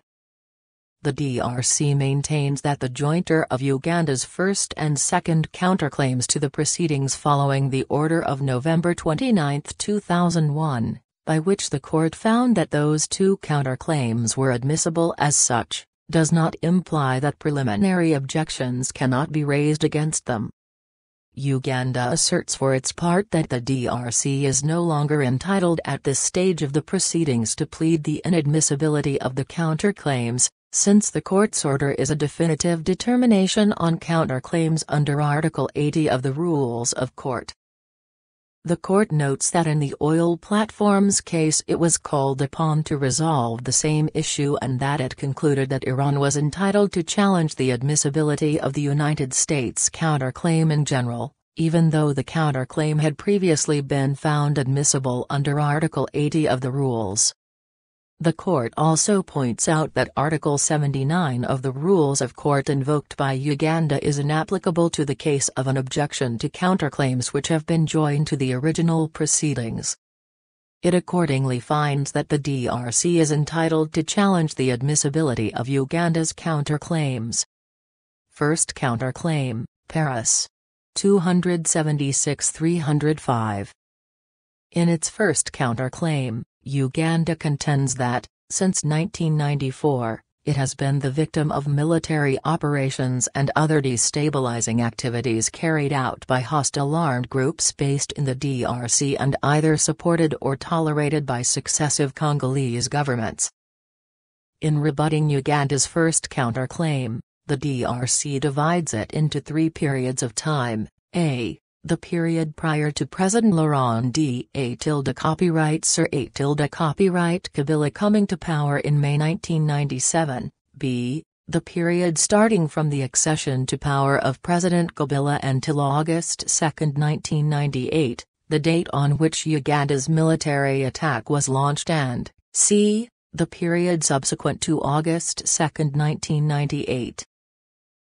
The DRC maintains that the jointer of Uganda's first and second counterclaims to the proceedings following the order of November 29, 2001, by which the court found that those two counterclaims were admissible as such, does not imply that preliminary objections cannot be raised against them. Uganda asserts for its part that the DRC is no longer entitled at this stage of the proceedings to plead the inadmissibility of the counterclaims, since the court's order is a definitive determination on counterclaims under Article 80 of the Rules of Court. The court notes that in the oil platforms case it was called upon to resolve the same issue and that it concluded that Iran was entitled to challenge the admissibility of the United States counterclaim in general, even though the counterclaim had previously been found admissible under Article 80 of the Rules. The court also points out that Article 79 of the Rules of Court invoked by Uganda is inapplicable to the case of an objection to counterclaims which have been joined to the original proceedings. It accordingly finds that the DRC is entitled to challenge the admissibility of Uganda's counterclaims. First counterclaim, Paris. 276-305. In its first counterclaim, Uganda contends that, since 1994, it has been the victim of military operations and other destabilizing activities carried out by hostile armed groups based in the DRC and either supported or tolerated by successive Congolese governments. In rebutting Uganda's first counterclaim, the DRC divides it into three periods of time: A. The period prior to President Laurent Désiré Kabila coming to power in May 1997, b. The period starting from the accession to power of President Kabila until August 2, 1998, the date on which Uganda's military attack was launched, and c. The period subsequent to August 2, 1998.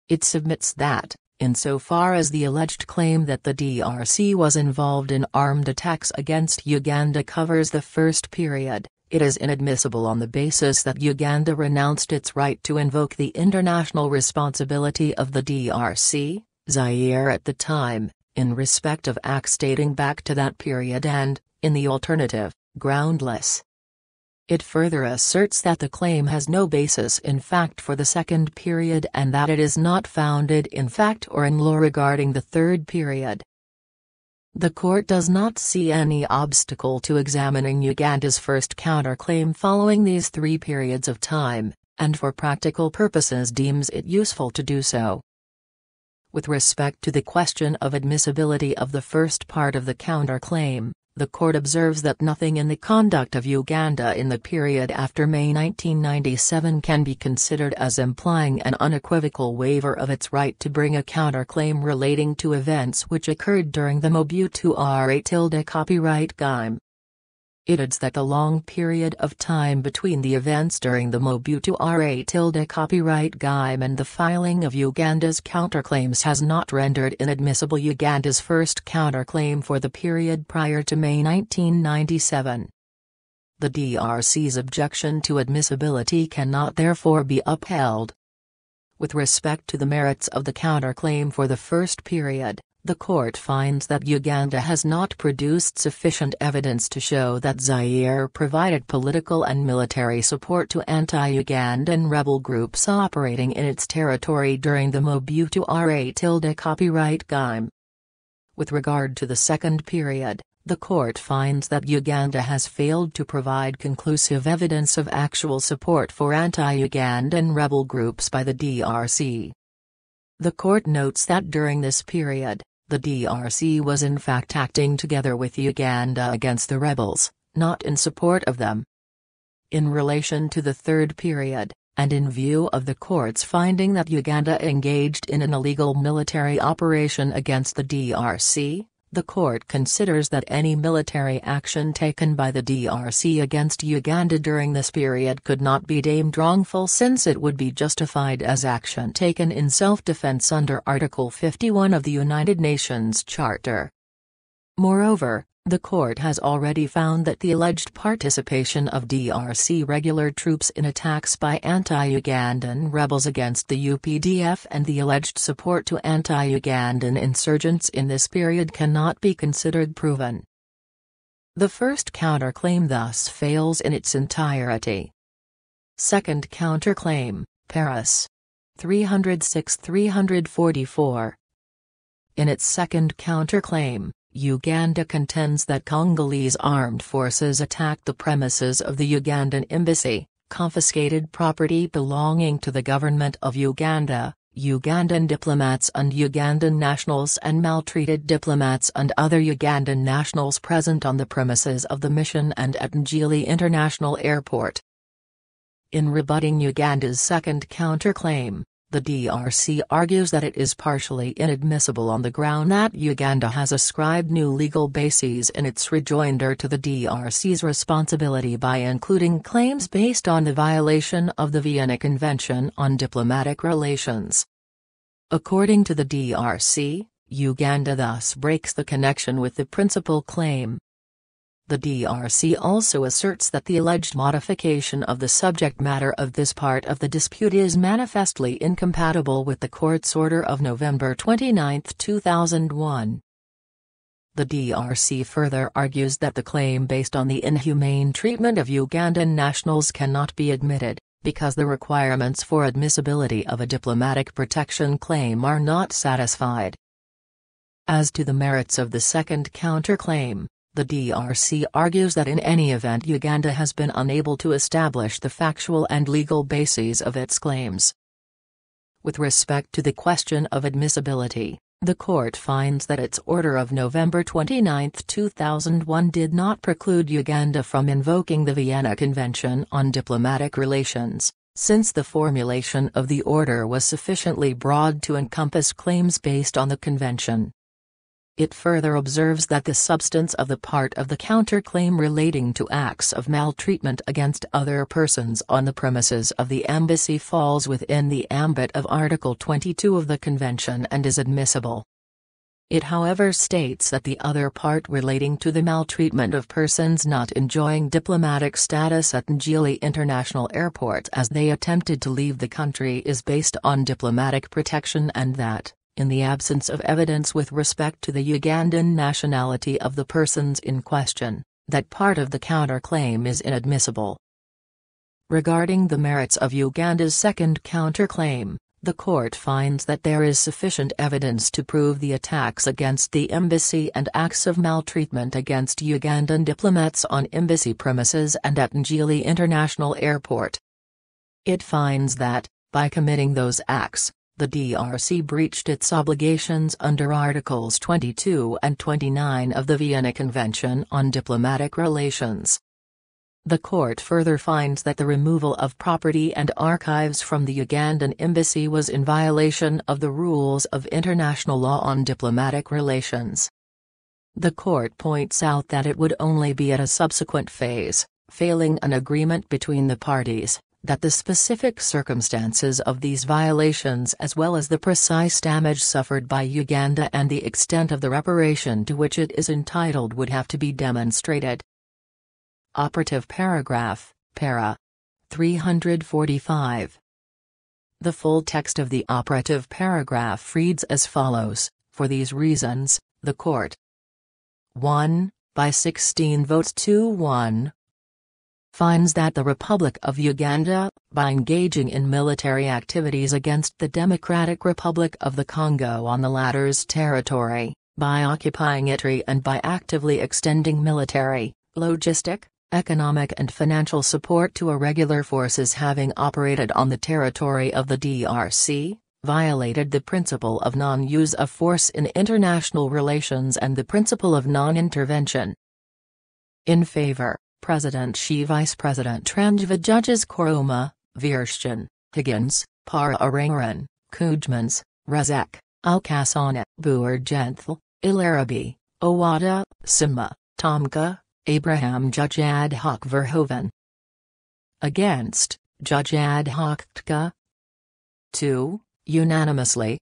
It submits that, insofar as the alleged claim that the DRC was involved in armed attacks against Uganda covers the first period, it is inadmissible on the basis that Uganda renounced its right to invoke the international responsibility of the DRC, Zaire at the time, in respect of acts dating back to that period and, in the alternative, groundless. It further asserts that the claim has no basis in fact for the second period and that it is not founded in fact or in law regarding the third period. The court does not see any obstacle to examining Uganda's first counterclaim following these three periods of time, and for practical purposes deems it useful to do so. With respect to the question of admissibility of the first part of the counterclaim, the court observes that nothing in the conduct of Uganda in the period after May 1997 can be considered as implying an unequivocal waiver of its right to bring a counterclaim relating to events which occurred during the Mobutu Sese Seko time. It adds that the long period of time between the events during the Mobutu Sese Seko and the filing of Uganda's counterclaims has not rendered inadmissible Uganda's first counterclaim for the period prior to May 1997. The DRC's objection to admissibility cannot therefore be upheld. With respect to the merits of the counterclaim for the first period, the court finds that Uganda has not produced sufficient evidence to show that Zaire provided political and military support to anti-Ugandan rebel groups operating in its territory during the Mobutu Sese Seko. With regard to the second period, the court finds that Uganda has failed to provide conclusive evidence of actual support for anti-Ugandan rebel groups by the DRC. The court notes that during this period, the DRC was in fact acting together with Uganda against the rebels, not in support of them. in relation to the third period, and in view of the court's finding that Uganda engaged in an illegal military operation against the DRC, the court considers that any military action taken by the DRC against Uganda during this period could not be deemed wrongful, since it would be justified as action taken in self-defense under Article 51 of the United Nations Charter. Moreover, the court has already found that the alleged participation of DRC regular troops in attacks by anti-Ugandan rebels against the UPDF and the alleged support to anti-Ugandan insurgents in this period cannot be considered proven. The first counterclaim thus fails in its entirety. Second counterclaim, Paris. 306-344. In its second counterclaim, Uganda contends that Congolese armed forces attacked the premises of the Ugandan embassy, confiscated property belonging to the government of Uganda, Ugandan diplomats and Ugandan nationals, and maltreated diplomats and other Ugandan nationals present on the premises of the mission and at Ndjili International Airport. In rebutting Uganda's second counterclaim, the DRC argues that it is partially inadmissible on the ground that Uganda has ascribed new legal bases in its rejoinder to the DRC's responsibility by including claims based on the violation of the Vienna Convention on Diplomatic Relations. According to the DRC, Uganda thus breaks the connection with the principal claim. The DRC also asserts that the alleged modification of the subject matter of this part of the dispute is manifestly incompatible with the court's order of November 29, 2001. The DRC further argues that the claim based on the inhumane treatment of Ugandan nationals cannot be admitted, because the requirements for admissibility of a diplomatic protection claim are not satisfied. As to the merits of the second counterclaim, the DRC argues that in any event Uganda has been unable to establish the factual and legal bases of its claims. With respect to the question of admissibility, the court finds that its order of November 29, 2001 did not preclude Uganda from invoking the Vienna Convention on Diplomatic Relations, since the formulation of the order was sufficiently broad to encompass claims based on the convention. It further observes that the substance of the part of the counterclaim relating to acts of maltreatment against other persons on the premises of the embassy falls within the ambit of Article 22 of the Convention and is admissible. It however states that the other part relating to the maltreatment of persons not enjoying diplomatic status at Ndjili International Airport as they attempted to leave the country is based on diplomatic protection, and that, in the absence of evidence with respect to the Ugandan nationality of the persons in question, that part of the counterclaim is inadmissible. Regarding the merits of Uganda's second counterclaim, the court finds that there is sufficient evidence to prove the attacks against the embassy and acts of maltreatment against Ugandan diplomats on embassy premises and at Ndjili International Airport. It finds that, by committing those acts, the DRC breached its obligations under Articles 22 and 29 of the Vienna Convention on Diplomatic Relations. The court further finds that the removal of property and archives from the Ugandan embassy was in violation of the rules of international law on diplomatic relations. The court points out that it would only be at a subsequent phase, failing an agreement between the parties, that the specific circumstances of these violations, as well as the precise damage suffered by Uganda and the extent of the reparation to which it is entitled, would have to be demonstrated. Operative paragraph, para. 345. The full text of the operative paragraph reads as follows: for these reasons, the court 1. By 16 votes to 1. finds that the Republic of Uganda, by engaging in military activities against the Democratic Republic of the Congo on the latter's territory, by occupying it and by actively extending military, logistic, economic and financial support to irregular forces having operated on the territory of the DRC, violated the principle of non-use of force in international relations and the principle of non-intervention. In favor, President Xi, Vice President Trandjeva, Judges Koroma, Verstehen, Higgins, Para Arangran, Koodmans, Rezek, Alkasana, Boer-Genthel, Ilarabi, Owada, Sima, Tomka, Abraham, Judge Ad Hoc Verhoeven. Against, Judge Ad Hoc Tka. 2. Unanimously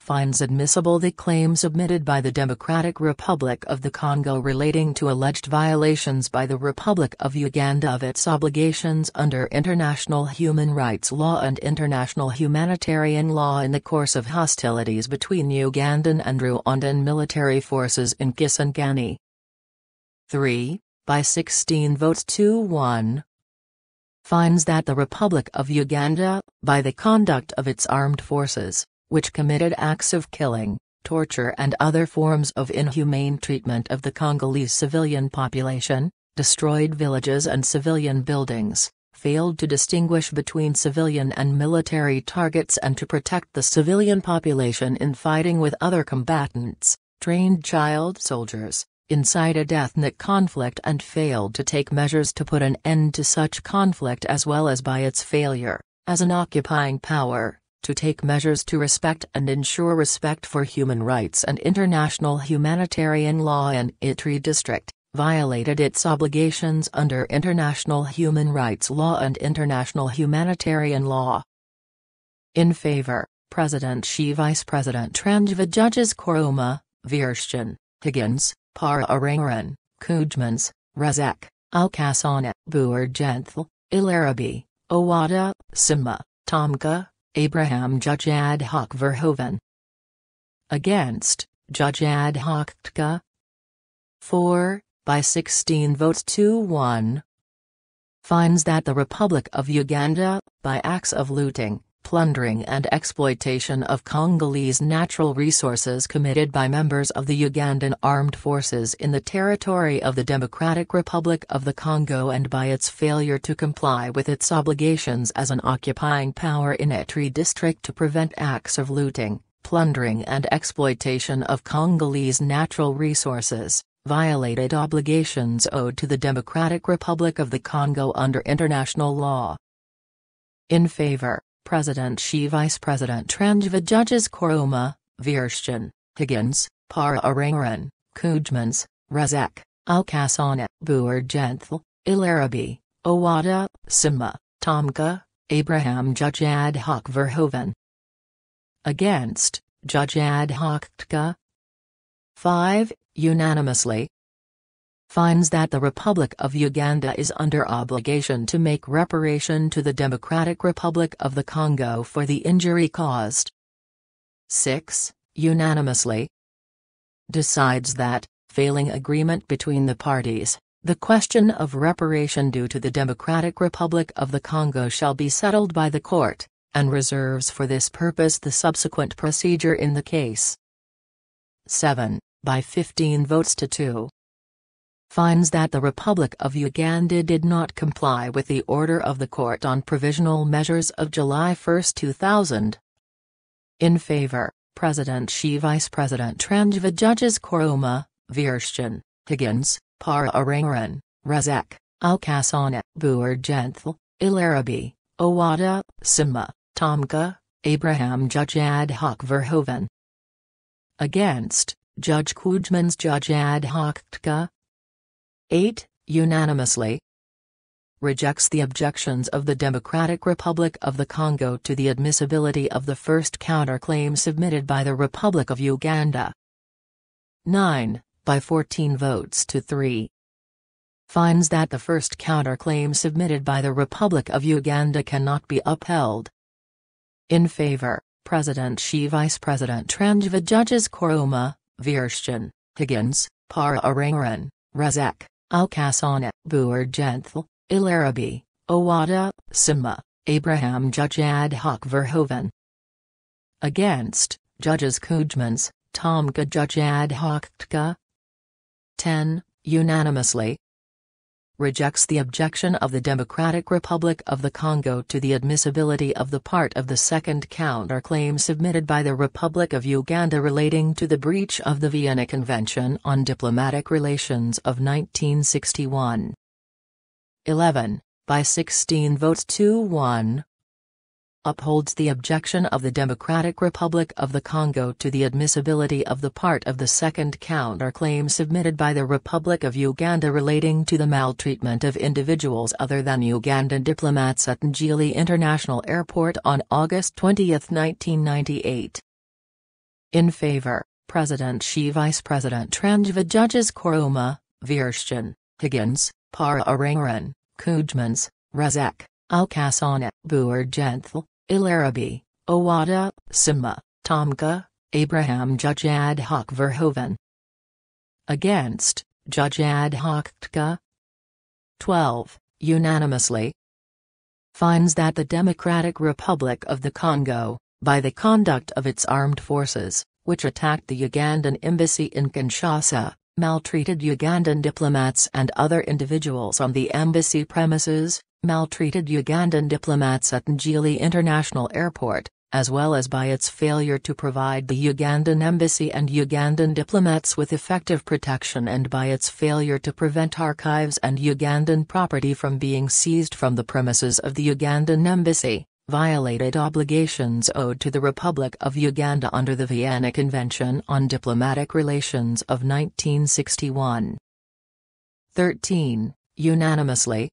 finds admissible the claim submitted by the Democratic Republic of the Congo relating to alleged violations by the Republic of Uganda of its obligations under international human rights law and international humanitarian law in the course of hostilities between Ugandan and Rwandan military forces in Kisangani. 3. By 16 votes to 1. Finds that the Republic of Uganda, by the conduct of its armed forces, which committed acts of killing, torture and other forms of inhumane treatment of the Congolese civilian population, destroyed villages and civilian buildings, failed to distinguish between civilian and military targets and to protect the civilian population in fighting with other combatants, trained child soldiers, incited ethnic conflict and failed to take measures to put an end to such conflict, as well as by its failure, as an occupying power, to take measures to respect and ensure respect for human rights and international humanitarian law in Ituri district, violated its obligations under international human rights law and international humanitarian law. In favor, President Xi, Vice President Trandjeva, Judges Koroma, Verstehen, Higgins, Para Arangran, Koodmans, Rezek, Alkasana, Boer-Genthel, Ilarabi, Owada, Sima, Tomka, Abraham, Judge Ad Hoc Verhoeven. Against, Judge Ad Hoc Tka. 4. By 16 votes to 1. Finds that the Republic of Uganda, by acts of looting, plundering and exploitation of Congolese natural resources committed by members of the Ugandan armed forces in the territory of the Democratic Republic of the Congo and by its failure to comply with its obligations as an occupying power in Ituri district to prevent acts of looting, plundering and exploitation of Congolese natural resources, violated obligations owed to the Democratic Republic of the Congo under international law. In favor, President Xi, Vice President Trandjeva, Judges Koroma, Verstehen, Higgins, Para Arangran, Koodmans, Rezek, Alkasana, Boer-Genthel, Ilarabi, Owada, Sima, Tomka, Abraham, Judge Ad Hoc Verhoeven. Against, Judge Ad Hoc Tka. 5. Unanimously finds that the Republic of Uganda is under obligation to make reparation to the Democratic Republic of the Congo for the injury caused. 6. Unanimously decides that, failing agreement between the parties, the question of reparation due to the Democratic Republic of the Congo shall be settled by the court, and reserves for this purpose the subsequent procedure in the case. 7. By 15 votes to 2. Finds that the Republic of Uganda did not comply with the order of the court on provisional measures of July 1, 2000. In favor, President Xi, Vice President Trandjeva, Judges Koroma, Verstehen, Higgins, Para Arangran, Rezek, Alkasana, Boer-Genthel, Ilarabi, Owada, Sima, Tomka, Abraham, Judge Ad Hoc Verhoeven. Against, Judge Koodmans, Judge Ad Hoc Tka. 8. Unanimously rejects the objections of the Democratic Republic of the Congo to the admissibility of the first counterclaim submitted by the Republic of Uganda. 9. By 14 votes to 3. Finds that the first counterclaim submitted by the Republic of Uganda cannot be upheld. In favor, President Xi, Vice President Trandjeva, Judges Koroma, Verstehen, Higgins, Para Arangran, Rezek, Alkasana, Boer-Genthel, Ilarabi, Owada, Sima, Abraham, Judge Ad Hoc Verhoeven. Against, Judges Koodmans, Tomka, Judge Ad Hoc Tka. 10. Unanimously rejects the objection of the Democratic Republic of the Congo to the admissibility of the part of the second counterclaim submitted by the Republic of Uganda relating to the breach of the Vienna Convention on Diplomatic Relations of 1961. 11, by 16 votes to 1, upholds the objection of the Democratic Republic of the Congo to the admissibility of the part of the second counterclaim submitted by the Republic of Uganda relating to the maltreatment of individuals other than Ugandan diplomats at Ndjili International Airport on August 20, 1998. In favor, President Xi, Vice President Trangva, Judges Koroma, Verstian, Higgins, Pararanran, Koojmans, Rezek, Alkasana, Boer-Gentil, Ilarabi, Owada, Sima, Tomka, Abraham, Judge Ad Hoc Verhoeven. Against, Judge Ad Hoc Tka. 12, unanimously finds that the Democratic Republic of the Congo, by the conduct of its armed forces, which attacked the Ugandan embassy in Kinshasa, maltreated Ugandan diplomats and other individuals on the embassy premises, maltreated Ugandan diplomats at Ndjili International Airport, as well as by its failure to provide the Ugandan embassy and Ugandan diplomats with effective protection, and by its failure to prevent archives and Ugandan property from being seized from the premises of the Ugandan embassy, violated obligations owed to the Republic of Uganda under the Vienna Convention on Diplomatic Relations of 1961. 13, unanimously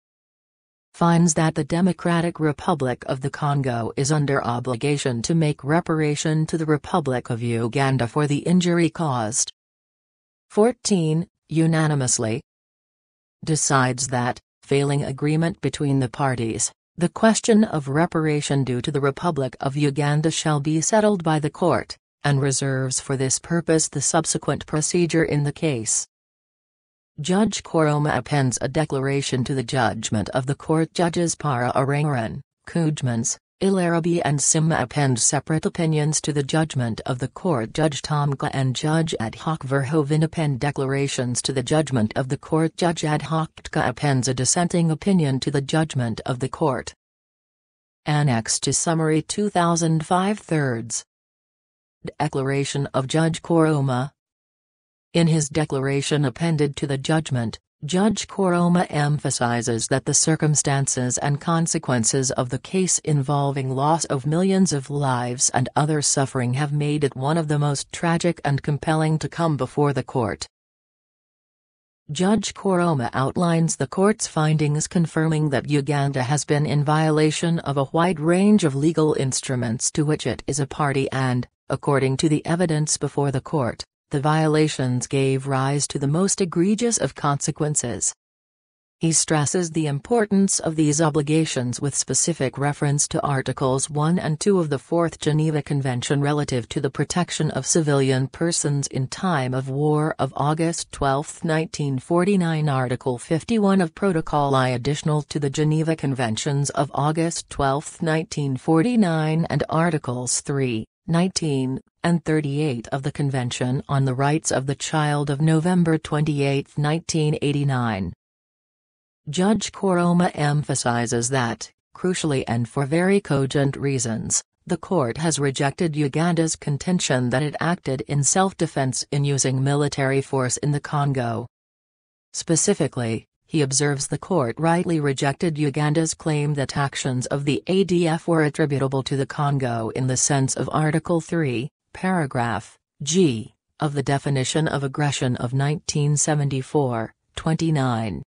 finds that the Democratic Republic of the Congo is under obligation to make reparation to the Republic of Uganda for the injury caused. 14, unanimously decides that, failing agreement between the parties, the question of reparation due to the Republic of Uganda shall be settled by the court, and reserves for this purpose the subsequent procedure in the case. Judge Koroma appends a declaration to the judgment of the court. Judges Pararanran, Koojmans, Ilarabi and Sima append separate opinions to the judgment of the court. Judge Tomka and Judge Ad Hoc Verhoeven append declarations to the judgment of the court. Judge Ad Hoc Tka appends a dissenting opinion to the judgment of the court. Annex to Summary 2005 3rds. Declaration of Judge Koroma. In his declaration appended to the judgment, Judge Koroma emphasizes that the circumstances and consequences of the case involving loss of millions of lives and other suffering have made it one of the most tragic and compelling to come before the court. Judge Koroma outlines the court's findings confirming that Uganda has been in violation of a wide range of legal instruments to which it is a party and, according to the evidence before the court, the violations gave rise to the most egregious of consequences. He stresses the importance of these obligations with specific reference to Articles 1 and 2 of the Fourth Geneva Convention relative to the protection of civilian persons in time of war of August 12, 1949, Article 51 of Protocol I Additional to the Geneva Conventions of August 12, 1949, and Articles 3, 19, and 38 of the Convention on the Rights of the Child of November 28, 1989. Judge Koroma emphasizes that, crucially and for very cogent reasons, the court has rejected Uganda's contention that it acted in self-defense in using military force in the Congo. Specifically, he observes the court rightly rejected Uganda's claim that actions of the ADF were attributable to the Congo in the sense of Article 3, paragraph G, of the Definition of Aggression of 1974, 29.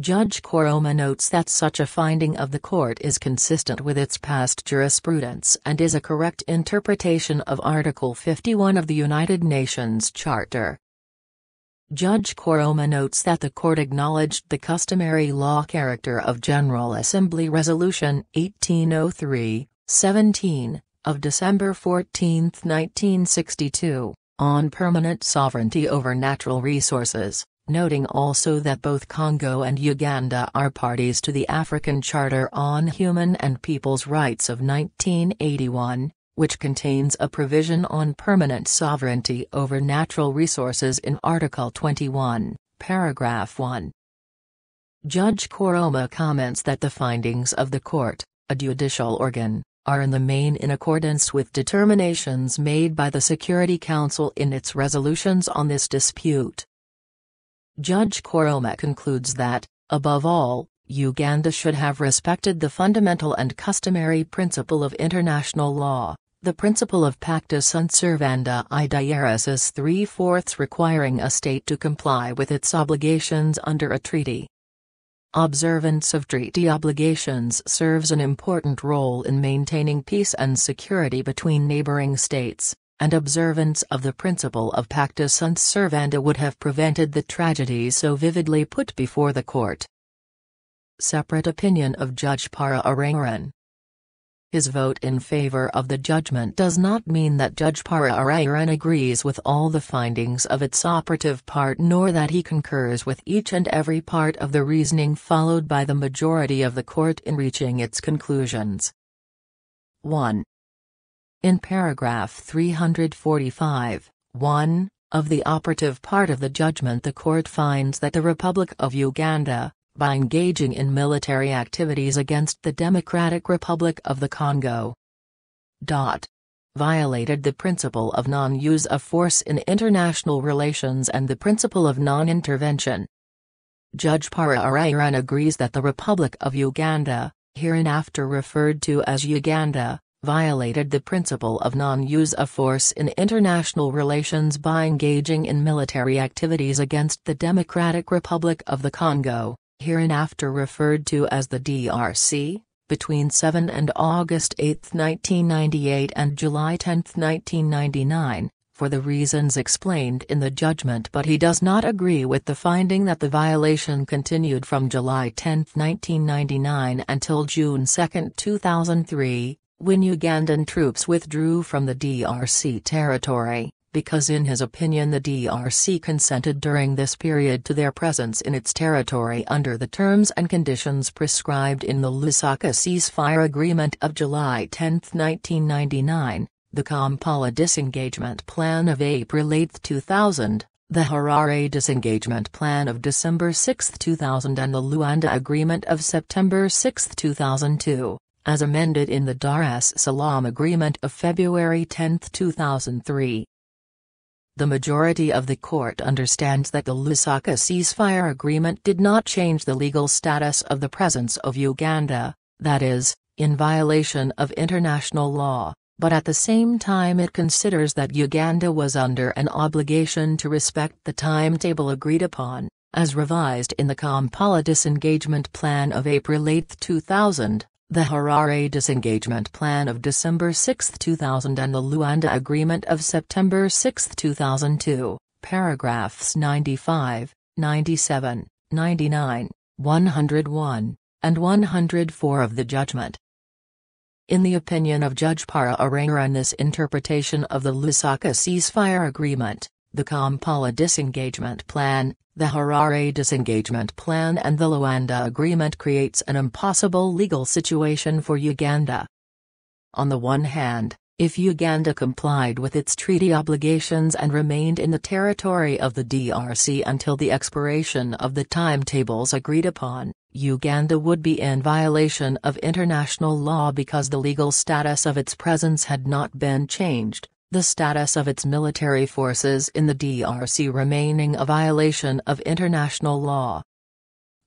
Judge Koroma notes that such a finding of the court is consistent with its past jurisprudence and is a correct interpretation of Article 51 of the United Nations Charter. Judge Koroma notes that the court acknowledged the customary law character of General Assembly Resolution 1803-17, of December 14, 1962, on permanent sovereignty over natural resources, noting also that both Congo and Uganda are parties to the African Charter on Human and Peoples' Rights of 1981. Which contains a provision on permanent sovereignty over natural resources in Article 21, paragraph 1. Judge Koroma comments that the findings of the court, a judicial organ, are in the main in accordance with determinations made by the Security Council in its resolutions on this dispute. Judge Koroma concludes that, above all, Uganda should have respected the fundamental and customary principle of international law, the principle of pacta sunt servanda I diarisis 3/4 requiring a state to comply with its obligations under a treaty. Observance of treaty obligations serves an important role in maintaining peace and security between neighboring states, and observance of the principle of pacta sunt servanda would have prevented the tragedy so vividly put before the court. Separate opinion of Judge Para Arangran. His vote in favor of the judgment does not mean that Judge Para Arangran agrees with all the findings of its operative part, nor that he concurs with each and every part of the reasoning followed by the majority of the court in reaching its conclusions. 1. In paragraph 345, 1, of the operative part of the judgment, the court finds that the Republic of Uganda, by engaging in military activities against the Democratic Republic of the Congo, violated the principle of non-use of force in international relations and the principle of non-intervention. Judge Para Arangran agrees that the Republic of Uganda, hereinafter referred to as Uganda, violated the principle of non-use of force in international relations by engaging in military activities against the Democratic Republic of the Congo, hereinafter referred to as the DRC, between 7 and August 8, 1998 and July 10, 1999, for the reasons explained in the judgment, but he does not agree with the finding that the violation continued from July 10, 1999 until June 2, 2003, when Ugandan troops withdrew from the DRC territory, because in his opinion the DRC consented during this period to their presence in its territory under the terms and conditions prescribed in the Lusaka Ceasefire Agreement of July 10, 1999, the Kampala Disengagement Plan of April 8, 2000, the Harare Disengagement Plan of December 6, 2000 and the Luanda Agreement of September 6, 2002, as amended in the Dar es Salaam Agreement of February 10, 2003. The majority of the court understands that the Lusaka ceasefire agreement did not change the legal status of the presence of Uganda, that is, in violation of international law, but at the same time it considers that Uganda was under an obligation to respect the timetable agreed upon, as revised in the Kampala Disengagement Plan of April 8, 2000. The Harare Disengagement Plan of December 6, 2000 and the Luanda Agreement of September 6, 2002, paragraphs 95, 97, 99, 101, and 104 of the judgment. In the opinion of Judge Para Arangran, this interpretation of the Lusaka ceasefire agreement, the Kampala Disengagement Plan, the Harare Disengagement Plan and the Luanda Agreement creates an impossible legal situation for Uganda. On the one hand, if Uganda complied with its treaty obligations and remained in the territory of the DRC until the expiration of the timetables agreed upon, Uganda would be in violation of international law because the legal status of its presence had not been changed. The status of its military forces in the DRC remaining a violation of international law.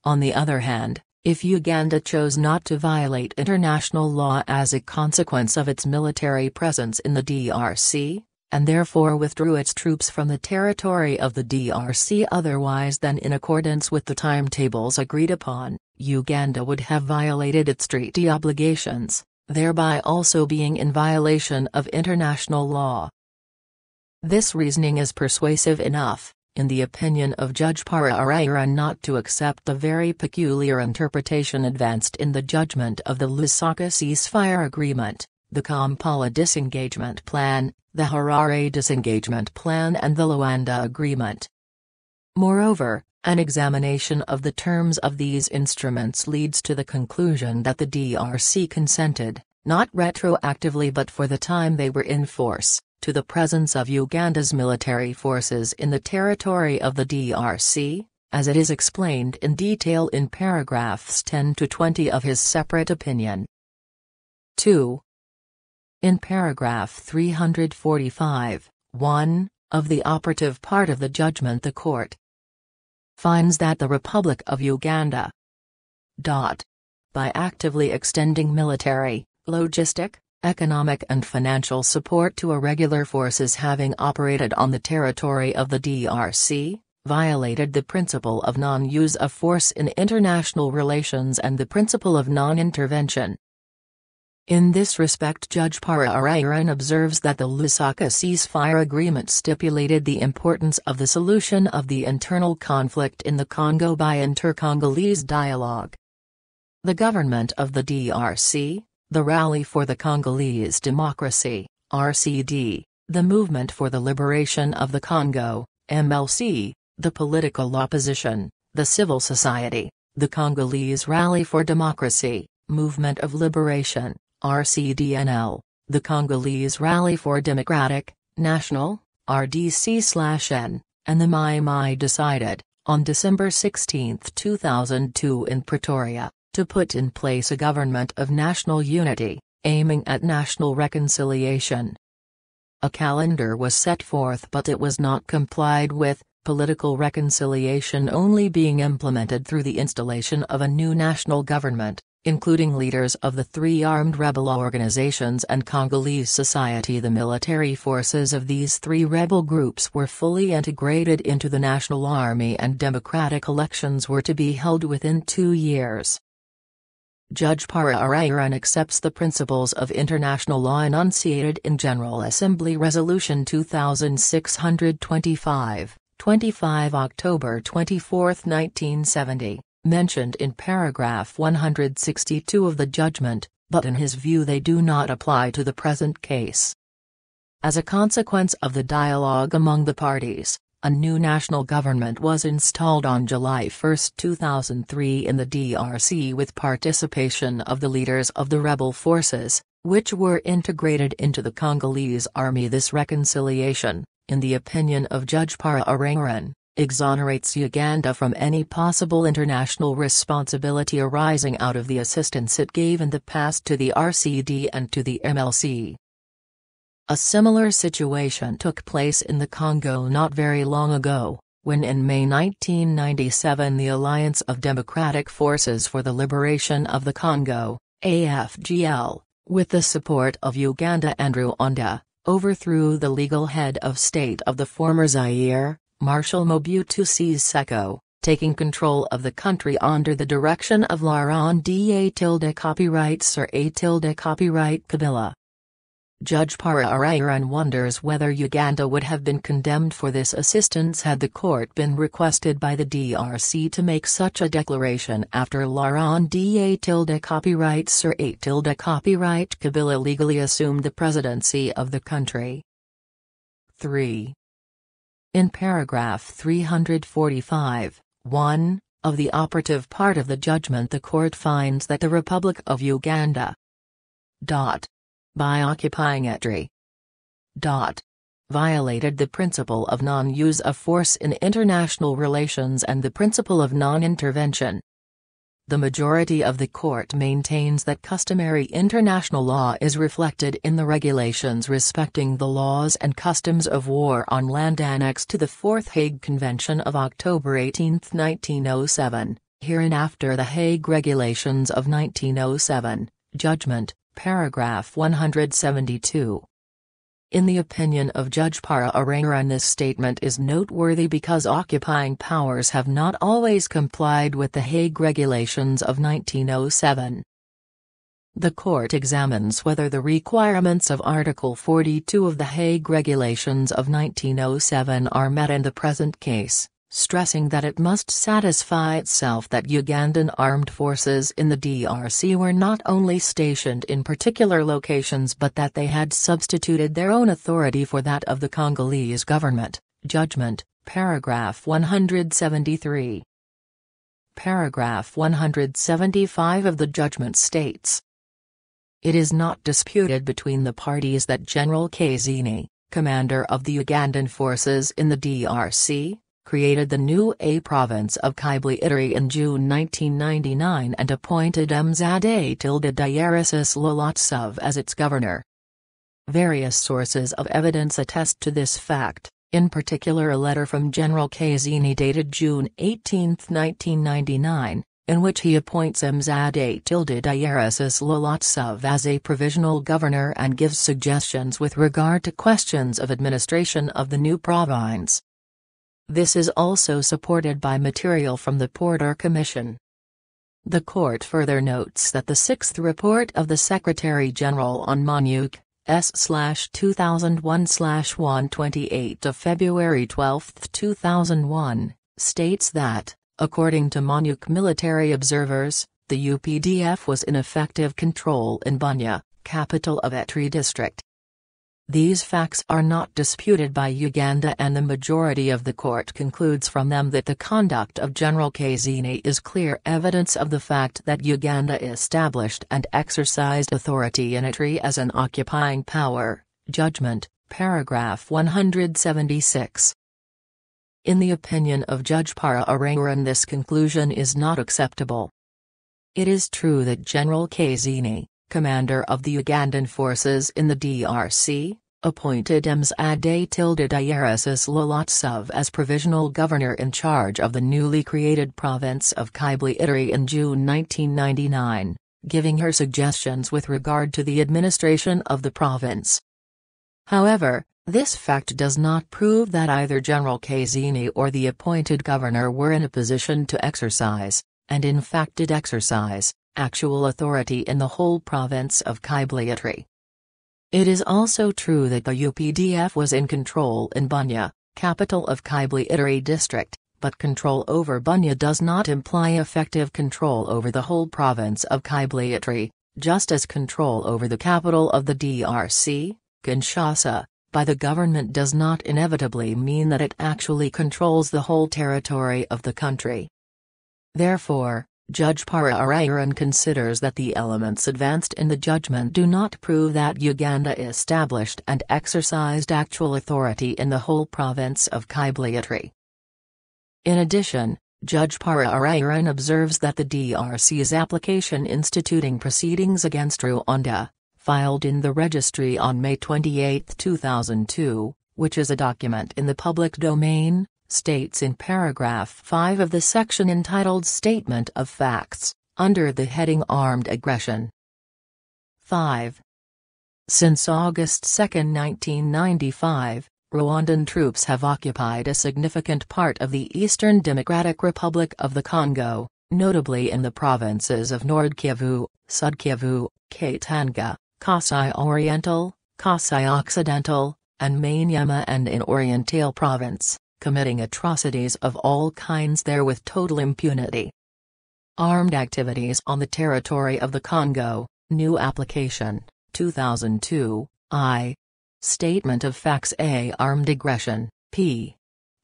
On the other hand, if Uganda chose not to violate international law as a consequence of its military presence in the DRC, and therefore withdrew its troops from the territory of the DRC otherwise than in accordance with the timetables agreed upon, Uganda would have violated its treaty obligations, thereby also being in violation of international law. This reasoning is persuasive enough, in the opinion of Judge Para Arangran, not to accept the very peculiar interpretation advanced in the judgment of the Lusaka ceasefire agreement, the Kampala Disengagement Plan, the Harare Disengagement Plan and the Luanda Agreement. Moreover, an examination of the terms of these instruments leads to the conclusion that the DRC consented, not retroactively but for the time they were in force, to the presence of Uganda's military forces in the territory of the DRC, as it is explained in detail in paragraphs 10 to 20 of his separate opinion. 2. In paragraph 345, 1, of the operative part of the judgment, the court finds that the Republic of Uganda By actively extending military, logistic, economic and financial support to irregular forces having operated on the territory of the DRC, violated the principle of non-use of force in international relations and the principle of non-intervention. In this respect, Judge Pararayan observes that the Lusaka Ceasefire Agreement stipulated the importance of the solution of the internal conflict in the Congo by inter-Congolese dialogue. The government of the DRC, the Rally for the Congolese Democracy, RCD, the Movement for the Liberation of the Congo, MLC, the political opposition, the civil society, the Congolese Rally for Democracy, Movement of Liberation, RCDNL, the Congolese Rally for Democratic, National, RDC/N, and the Mai decided, on December 16, 2002 in Pretoria, to put in place a government of national unity, aiming at national reconciliation. A calendar was set forth but it was not complied with, political reconciliation only being implemented through the installation of a new national government, including leaders of the three armed rebel organizations and Congolese society. The military forces of these three rebel groups were fully integrated into the national army and democratic elections were to be held within 2 years. Judge Pararayan accepts the principles of international law enunciated in General Assembly Resolution 2625, 25 October 24, 1970, mentioned in paragraph 162 of the judgment, but in his view they do not apply to the present case. As a consequence of the dialogue among the parties, a new national government was installed on July 1, 2003 in the DRC with participation of the leaders of the rebel forces, which were integrated into the Congolese army. This reconciliation, in the opinion of Judge Pararayan, exonerates Uganda from any possible international responsibility arising out of the assistance it gave in the past to the RCD and to the MLC. A similar situation took place in the Congo not very long ago, when in May 1997 the Alliance of Democratic Forces for the Liberation of the Congo, AFGL, with the support of Uganda and Rwanda, overthrew the legal head of state of the former Zaire, Marshal Mobutu Sese Seko, taking control of the country under the direction of Laurent Désiré Kabila. Judge Pararayan wonders whether Uganda would have been condemned for this assistance had the court been requested by the DRC to make such a declaration after Laurent Désiré Kabila legally assumed the presidency of the country. 3. In paragraph 345, 1, of the operative part of the judgment the court finds that the Republic of Uganda by occupying Ituri, violated the principle of non-use of force in international relations and the principle of non-intervention. The majority of the court maintains that customary international law is reflected in the regulations respecting the laws and customs of war on land annexed to the Fourth Hague Convention of October 18, 1907, hereinafter the Hague Regulations of 1907, Judgment, Paragraph 172. In the opinion of Judge Pararayan, this statement is noteworthy because occupying powers have not always complied with the Hague Regulations of 1907. The court examines whether the requirements of Article 42 of the Hague Regulations of 1907 are met in the present case, stressing that it must satisfy itself that Ugandan armed forces in the DRC were not only stationed in particular locations but that they had substituted their own authority for that of the Congolese government. Judgment, paragraph 173. Paragraph 175 of the judgment states, "It is not disputed between the parties that General Kazini, commander of the Ugandan forces in the DRC, created the new A province of Kibali-Ituri in June 1999 and appointed Mzadeh Diarisis Lolotsov as its governor. Various sources of evidence attest to this fact, in particular a letter from General Kazini dated June 18, 1999, in which he appoints Mzadeh Diarisis Lolotsov as a provisional governor and gives suggestions with regard to questions of administration of the new province. This is also supported by material from the Porter Commission. The court further notes that the sixth report of the Secretary-General on MONUC, S/2001/128 of February 12, 2001, states that, according to MONUC military observers, the UPDF was in effective control in Bunia, capital of Ituri district. These facts are not disputed by Uganda, and the majority of the court concludes from them that the conduct of General Kazini is clear evidence of the fact that Uganda established and exercised authority in Ituri as an occupying power. Judgment, paragraph 176. In the opinion of Judge Para Aranguren, this conclusion is not acceptable. It is true that General Kazini, commander of the Ugandan forces in the DRC, appointed Mzadeh Diarisis Lolotsov as provisional governor in charge of the newly created province of Kibali-Ituri in June 1999, giving her suggestions with regard to the administration of the province. However, this fact does not prove that either General Kazini or the appointed governor were in a position to exercise, and in fact did exercise, actual authority in the whole province of Kibali-Ituri. It is also true that the UPDF was in control in Bunia, capital of Kibali-Ituri district, but control over Bunia does not imply effective control over the whole province of Kibali-Ituri, just as control over the capital of the DRC, Kinshasa, by the government does not inevitably mean that it actually controls the whole territory of the country. Therefore, Judge Para Aranguren considers that the elements advanced in the judgment do not prove that Uganda established and exercised actual authority in the whole province of Kibali-Ituri. In addition, Judge Para Aranguren observes that the DRC's application instituting proceedings against Rwanda, filed in the registry on May 28, 2002, which is a document in the public domain, states in paragraph 5 of the section entitled Statement of Facts, under the heading Armed Aggression. 5. Since August 2, 1995, Rwandan troops have occupied a significant part of the Eastern Democratic Republic of the Congo, notably in the provinces of Nord Kivu, Sud Kivu, Katanga, Kasai Oriental, Kasai Occidental, and Manyema, and in Oriental province, committing atrocities of all kinds there with total impunity. Armed activities on the territory of the Congo, New Application, 2002, I. Statement of Facts A. Armed Aggression, p.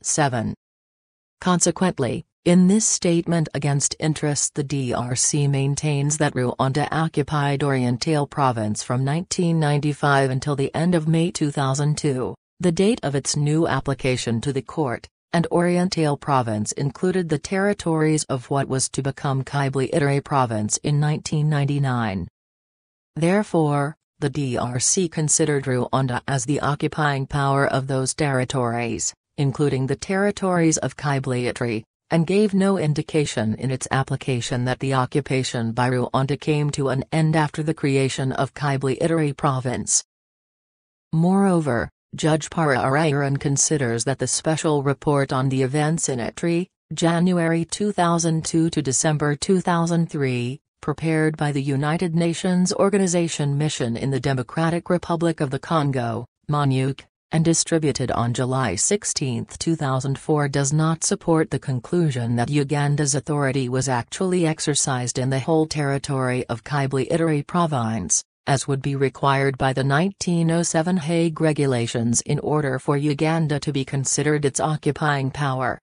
7. Consequently, in this statement against interest, the DRC maintains that Rwanda occupied Oriental province from 1995 until the end of May 2002. The date of its new application to the court, and Oriental province included the territories of what was to become Kibali-Ituri province in 1999. Therefore, the DRC considered Rwanda as the occupying power of those territories, including the territories of Kibali-Ituri, and gave no indication in its application that the occupation by Rwanda came to an end after the creation of Kibali-Ituri province. Moreover, Judge Para Aranguren considers that the special report on the events in Ituri, January 2002 to December 2003, prepared by the United Nations Organization Mission in the Democratic Republic of the Congo, MONUC, and distributed on July 16, 2004, does not support the conclusion that Uganda's authority was actually exercised in the whole territory of Kibali-Ituri province, as would be required by the 1907 Hague Regulations in order for Uganda to be considered its occupying power.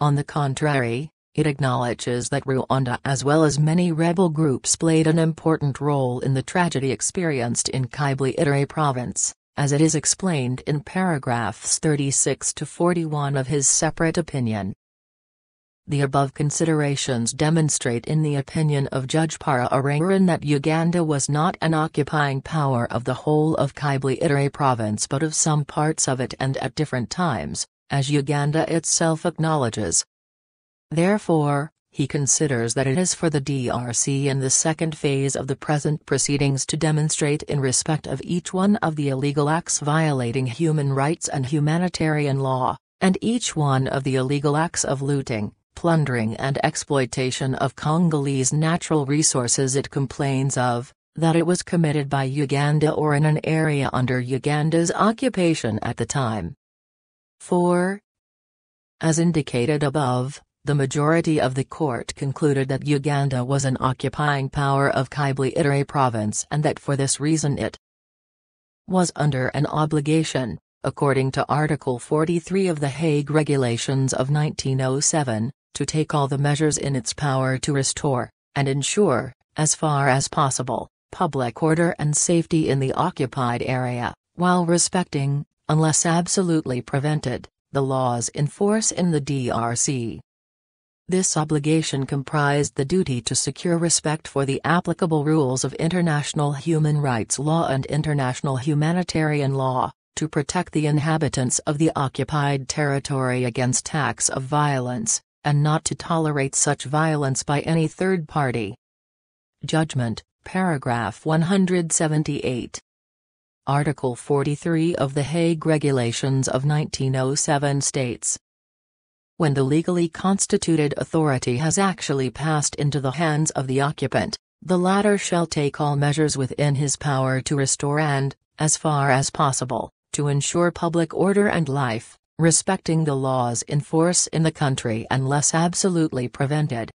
On the contrary, it acknowledges that Rwanda, as well as many rebel groups, played an important role in the tragedy experienced in Kibali-Ituri province, as it is explained in paragraphs 36 to 41 of his separate opinion. The above considerations demonstrate, in the opinion of Judge Para Aranguren, that Uganda was not an occupying power of the whole of Kibali-Ituri province but of some parts of it and at different times, as Uganda itself acknowledges. Therefore, he considers that it is for the DRC in the second phase of the present proceedings to demonstrate in respect of each one of the illegal acts violating human rights and humanitarian law, and each one of the illegal acts of looting, plundering and exploitation of Congolese natural resources it complains of, that it was committed by Uganda or in an area under Uganda's occupation at the time. 4. As indicated above, the majority of the court concluded that Uganda was an occupying power of Kibali-Ituri province and that for this reason it was under an obligation, according to Article 43 of the Hague Regulations of 1907, to take all the measures in its power to restore, and ensure, as far as possible, public order and safety in the occupied area, while respecting, unless absolutely prevented, the laws in force in the DRC. This obligation comprised the duty to secure respect for the applicable rules of international human rights law and international humanitarian law, to protect the inhabitants of the occupied territory against acts of violence, and not to tolerate such violence by any third party. Judgment, paragraph 178. Article 43 of the Hague Regulations of 1907 states: when the legally constituted authority has actually passed into the hands of the occupant, the latter shall take all measures within his power to restore and, as far as possible, to ensure public order and life, respecting the laws in force in the country unless absolutely prevented.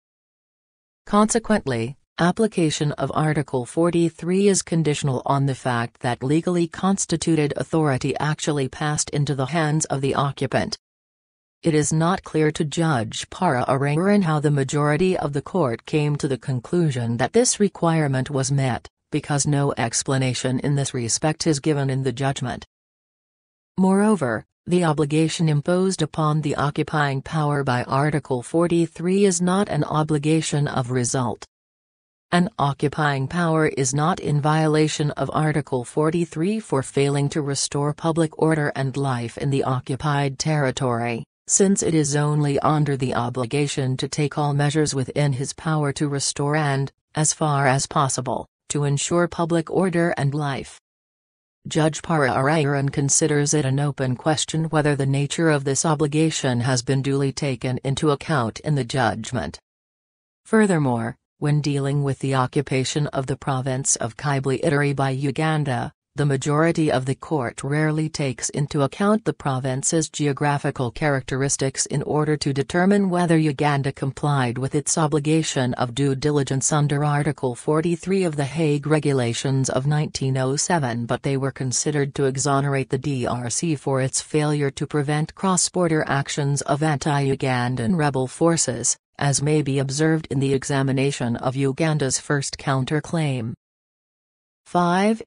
Consequently, application of Article 43 is conditional on the fact that legally constituted authority actually passed into the hands of the occupant. It is not clear to Judge Para Arangaren how the majority of the court came to the conclusion that this requirement was met, because no explanation in this respect is given in the judgment. Moreover, the obligation imposed upon the occupying power by Article 43 is not an obligation of result. An occupying power is not in violation of Article 43 for failing to restore public order and life in the occupied territory, since it is only under the obligation to take all measures within his power to restore and, as far as possible, to ensure public order and life. Judge Para Arangaren considers it an open question whether the nature of this obligation has been duly taken into account in the judgment. Furthermore, when dealing with the occupation of the province of Kibali-Ituri by Uganda, the majority of the court rarely takes into account the province's geographical characteristics in order to determine whether Uganda complied with its obligation of due diligence under Article 43 of the Hague Regulations of 1907, but they were considered to exonerate the DRC for its failure to prevent cross-border actions of anti-Ugandan rebel forces, as may be observed in the examination of Uganda's first counterclaim. 5.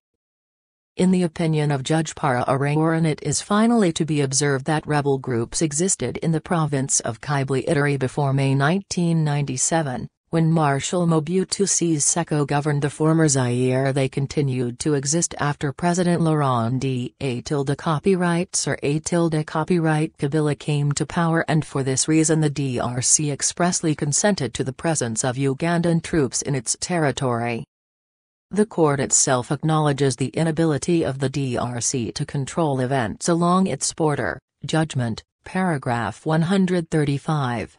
In the opinion of Judge Para Arangaren, it is finally to be observed that rebel groups existed in the province of Kibali-Ituri before May 1997, when Marshal Mobutu Sese Seko governed the former Zaire. They continued to exist after President Laurent Désiré Kabila came to power, and for this reason the DRC expressly consented to the presence of Ugandan troops in its territory. The court itself acknowledges the inability of the DRC to control events along its border. Judgment, paragraph 135.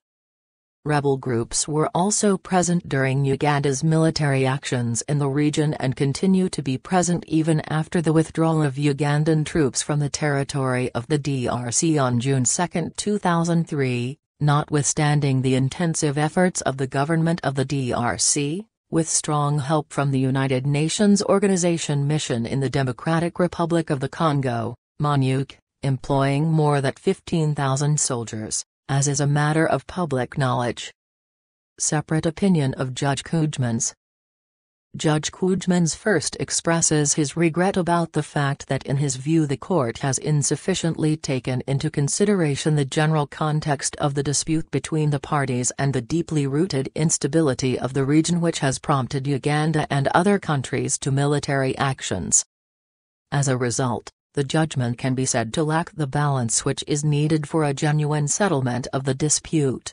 Rebel groups were also present during Uganda's military actions in the region and continue to be present even after the withdrawal of Ugandan troops from the territory of the DRC on June 2, 2003, notwithstanding the intensive efforts of the government of the DRC, with strong help from the United Nations Organization Mission in the Democratic Republic of the Congo, MONUC, employing more than 15,000 soldiers, as is a matter of public knowledge. Separate opinion of Judge Koudjmans. Judge Koudjmans first expresses his regret about the fact that in his view the court has insufficiently taken into consideration the general context of the dispute between the parties and the deeply rooted instability of the region, which has prompted Uganda and other countries to military actions. As a result, the judgment can be said to lack the balance which is needed for a genuine settlement of the dispute.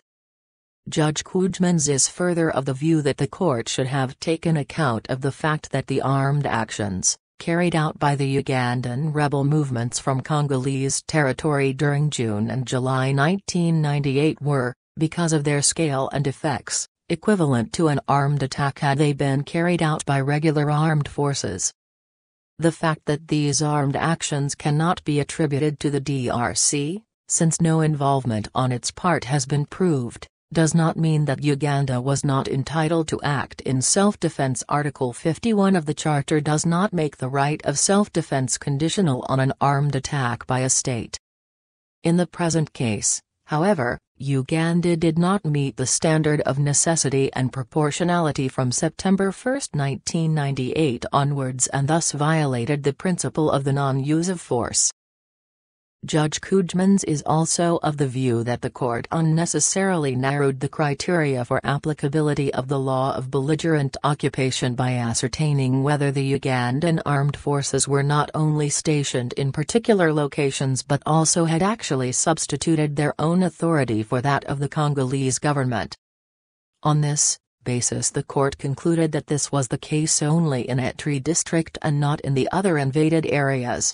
Judge Koojmans is further of the view that the court should have taken account of the fact that the armed actions carried out by the Ugandan rebel movements from Congolese territory during June and July 1998 were, because of their scale and effects, equivalent to an armed attack had they been carried out by regular armed forces. The fact that these armed actions cannot be attributed to the DRC, since no involvement on its part has been proved, does not mean that Uganda was not entitled to act in self-defense. Article 51 of the Charter does not make the right of self-defense conditional on an armed attack by a state. In the present case, however, Uganda did not meet the standard of necessity and proportionality from September 1, 1998 onwards, and thus violated the principle of the non-use of force. Judge Koojmans is also of the view that the court unnecessarily narrowed the criteria for applicability of the law of belligerent occupation by ascertaining whether the Ugandan armed forces were not only stationed in particular locations but also had actually substituted their own authority for that of the Congolese government. On this basis, the court concluded that this was the case only in Ituri district and not in the other invaded areas.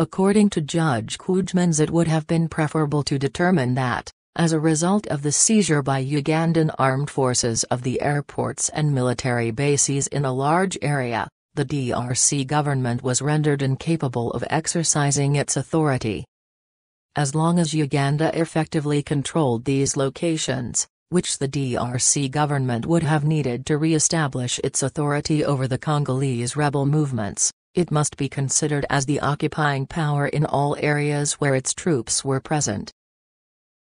According to Judge Koojmans, it would have been preferable to determine that, as a result of the seizure by Ugandan armed forces of the airports and military bases in a large area, the DRC government was rendered incapable of exercising its authority. As long as Uganda effectively controlled these locations, which the DRC government would have needed to re-establish its authority over the Congolese rebel movements, it must be considered as the occupying power in all areas where its troops were present.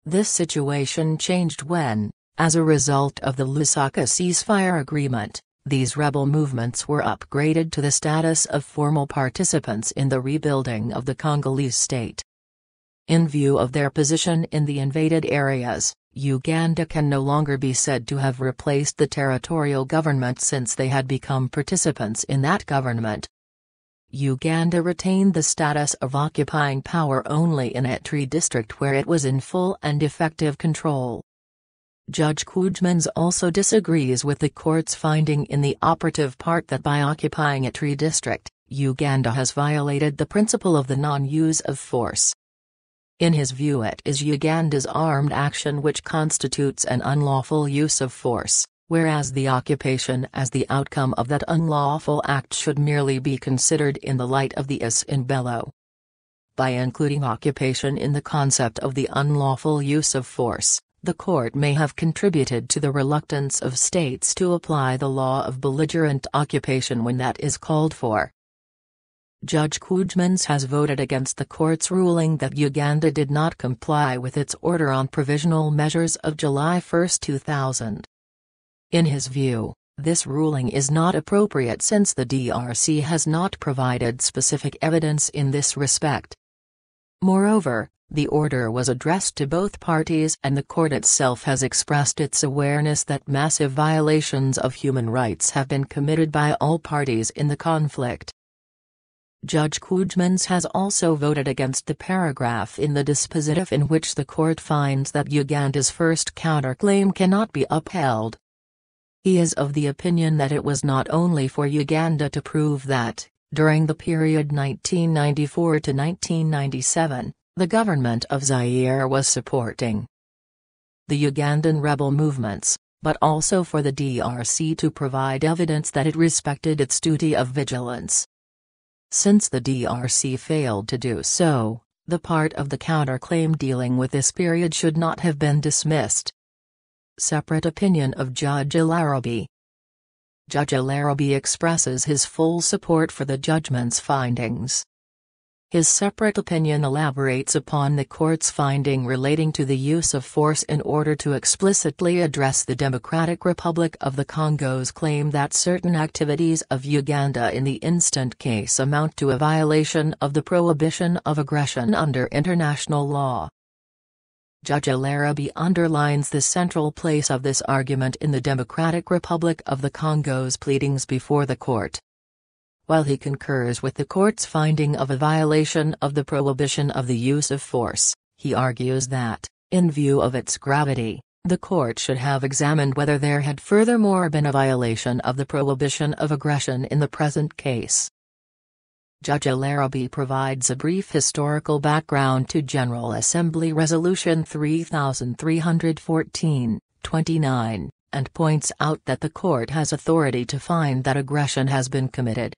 This situation changed when, as a result of the Lusaka Ceasefire Agreement, these rebel movements were upgraded to the status of formal participants in the rebuilding of the Congolese state. In view of their position in the invaded areas, Uganda can no longer be said to have replaced the territorial government, since they had become participants in that government. Uganda retained the status of occupying power only in Ituri district, where it was in full and effective control. Judge Koojmans also disagrees with the court's finding in the operative part that by occupying Ituri district, Uganda has violated the principle of the non-use of force. In his view, it is Uganda's armed action which constitutes an unlawful use of force, whereas the occupation as the outcome of that unlawful act should merely be considered in the light of the is in bello. By including occupation in the concept of the unlawful use of force, the court may have contributed to the reluctance of states to apply the law of belligerent occupation when that is called for. Judge Koojmans has voted against the court's ruling that Uganda did not comply with its order on provisional measures of July 1, 2000. In his view, this ruling is not appropriate since the DRC has not provided specific evidence in this respect. Moreover, the order was addressed to both parties, and the court itself has expressed its awareness that massive violations of human rights have been committed by all parties in the conflict. Judge Koojmans has also voted against the paragraph in the dispositive in which the court finds that Uganda's first counterclaim cannot be upheld. He is of the opinion that it was not only for Uganda to prove that, during the period 1994 to 1997, the government of Zaire was supporting the Ugandan rebel movements, but also for the DRC to provide evidence that it respected its duty of vigilance. Since the DRC failed to do so, the part of the counterclaim dealing with this period should not have been dismissed. Separate opinion of Judge Elarabi. Judge Elarabi expresses his full support for the judgment's findings. His separate opinion elaborates upon the court's finding relating to the use of force in order to explicitly address the Democratic Republic of the Congo's claim that certain activities of Uganda in the instant case amount to a violation of the prohibition of aggression under international law. Judge Elarabi underlines the central place of this argument in the Democratic Republic of the Congo's pleadings before the court. While he concurs with the court's finding of a violation of the prohibition of the use of force, he argues that, in view of its gravity, The court should have examined whether there had furthermore been a violation of the prohibition of aggression in the present case. Judge Elarabi provides a brief historical background to General Assembly Resolution 3314-29, and points out that the court has authority to find that aggression has been committed.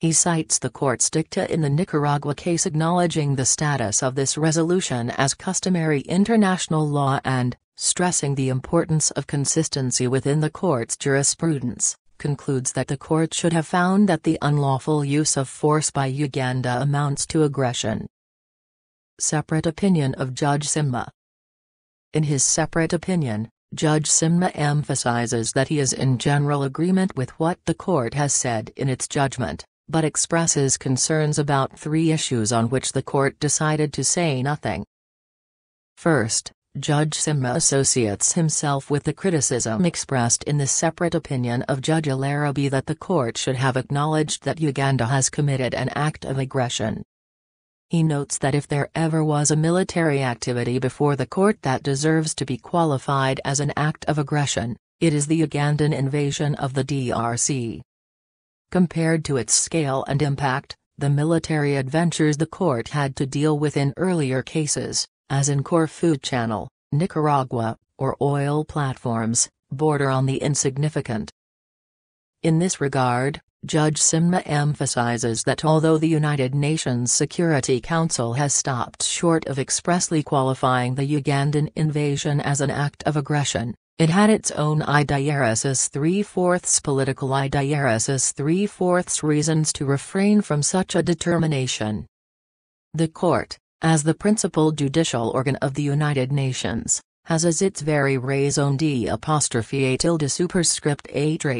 He cites the court's dicta in the Nicaragua case acknowledging the status of this resolution as customary international law and, stressing the importance of consistency within the court's jurisprudence, concludes that the court should have found that the unlawful use of force by Uganda amounts to aggression. Separate opinion of Judge Simma. In his separate opinion, Judge Simma emphasizes that he is in general agreement with what the court has said in its judgment, but expresses concerns about three issues on which the court decided to say nothing. First, Judge Simma associates himself with the criticism expressed in the separate opinion of Judge Elarabi that the court should have acknowledged that Uganda has committed an act of aggression. He notes that if there ever was a military activity before the court that deserves to be qualified as an act of aggression, it is the Ugandan invasion of the DRC. Compared to its scale and impact, the military adventures the court had to deal with in earlier cases, as in Corfu Channel, Nicaragua, or oil platforms, border on the insignificant. In this regard, Judge Simma emphasizes that although the United Nations Security Council has stopped short of expressly qualifying the Ugandan invasion as an act of aggression, it had its own political reasons to refrain from such a determination. The court, as the principal judicial organ of the United Nations, has as its very raison d'etre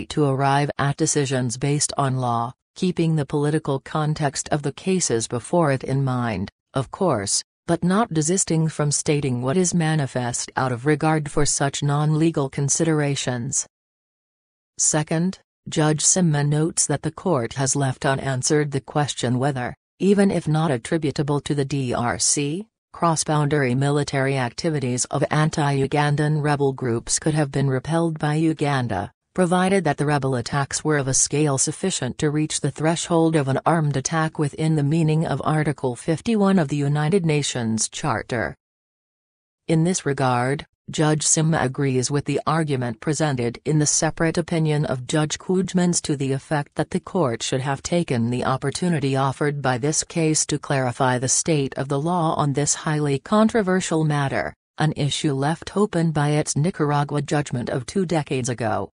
to arrive at decisions based on law, keeping the political context of the cases before it in mind, of course, but not desisting from stating what is manifest out of regard for such non-legal considerations. Second, Judge Simma notes that the court has left unanswered the question whether, even if not attributable to the DRC, cross-boundary military activities of anti-Ugandan rebel groups could have been repelled by Uganda, provided that the rebel attacks were of a scale sufficient to reach the threshold of an armed attack within the meaning of Article 51 of the United Nations Charter. In this regard, Judge Simma agrees with the argument presented in the separate opinion of Judge Koudjmans to the effect that the court should have taken the opportunity offered by this case to clarify the state of the law on this highly controversial matter, an issue left open by its Nicaragua judgment of 2 decades ago.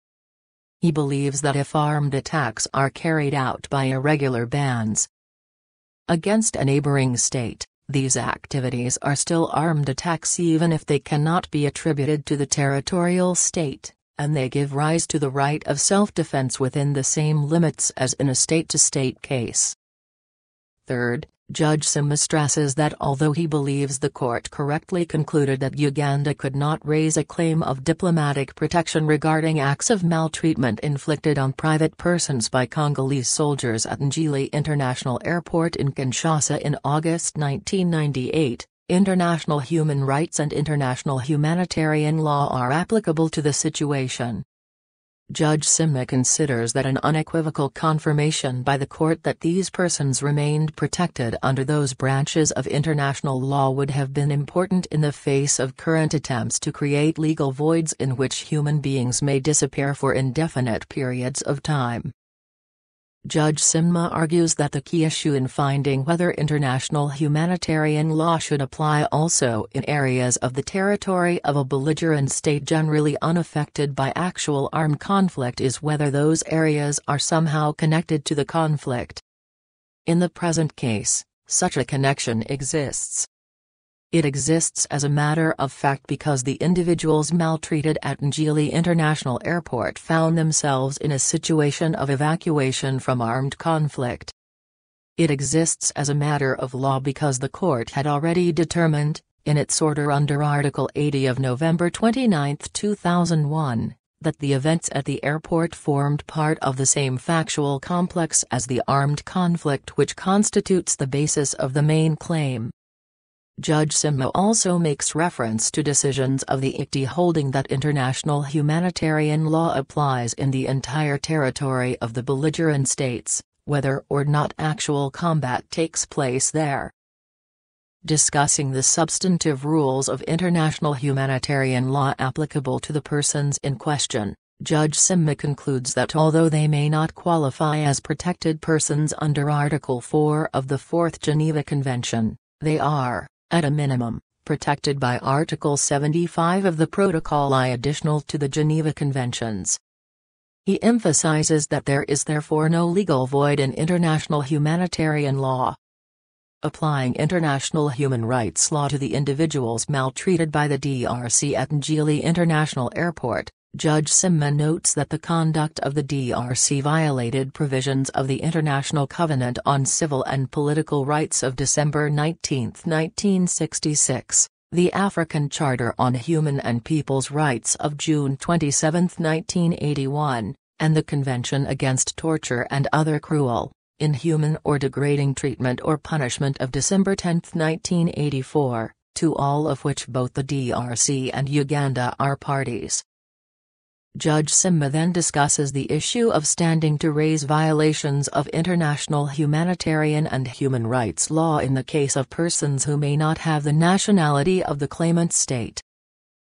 He believes that if armed attacks are carried out by irregular bands against a neighboring state, these activities are still armed attacks even if they cannot be attributed to the territorial state, and they give rise to the right of self-defense within the same limits as in a state-to-state case. Third, Judge Simma stresses that although he believes the court correctly concluded that Uganda could not raise a claim of diplomatic protection regarding acts of maltreatment inflicted on private persons by Congolese soldiers at Ndjili International Airport in Kinshasa in August 1998, international human rights and international humanitarian law are applicable to the situation. Judge Simma considers that an unequivocal confirmation by the court that these persons remained protected under those branches of international law would have been important in the face of current attempts to create legal voids in which human beings may disappear for indefinite periods of time. Judge Simma argues that the key issue in finding whether international humanitarian law should apply also in areas of the territory of a belligerent state generally unaffected by actual armed conflict is whether those areas are somehow connected to the conflict. In the present case, such a connection exists. It exists as a matter of fact because the individuals maltreated at Ndjili International Airport found themselves in a situation of evacuation from armed conflict. It exists as a matter of law because the court had already determined, in its order under Article 80 of November 29, 2001, that the events at the airport formed part of the same factual complex as the armed conflict which constitutes the basis of the main claim. Judge Simmo also makes reference to decisions of the ICTY holding that international humanitarian law applies in the entire territory of the belligerent states, whether or not actual combat takes place there. Discussing the substantive rules of international humanitarian law applicable to the persons in question, Judge Simmo concludes that although they may not qualify as protected persons under Article 4 of the Fourth Geneva Convention, they are, at a minimum, protected by Article 75 of the Protocol I Additional to the Geneva Conventions. He emphasizes that there is therefore no legal void in international humanitarian law. Applying international human rights law to the individuals maltreated by the DRC at Ndjili International Airport, Judge Simmo notes that the conduct of the DRC violated provisions of the International Covenant on Civil and Political Rights of December 19, 1966, the African Charter on Human and Peoples' Rights of June 27, 1981, and the Convention Against Torture and Other Cruel, Inhuman or Degrading Treatment or Punishment of December 10, 1984, to all of which both the DRC and Uganda are parties. Judge Simmo then discusses the issue of standing to raise violations of international humanitarian and human rights law in the case of persons who may not have the nationality of the claimant state.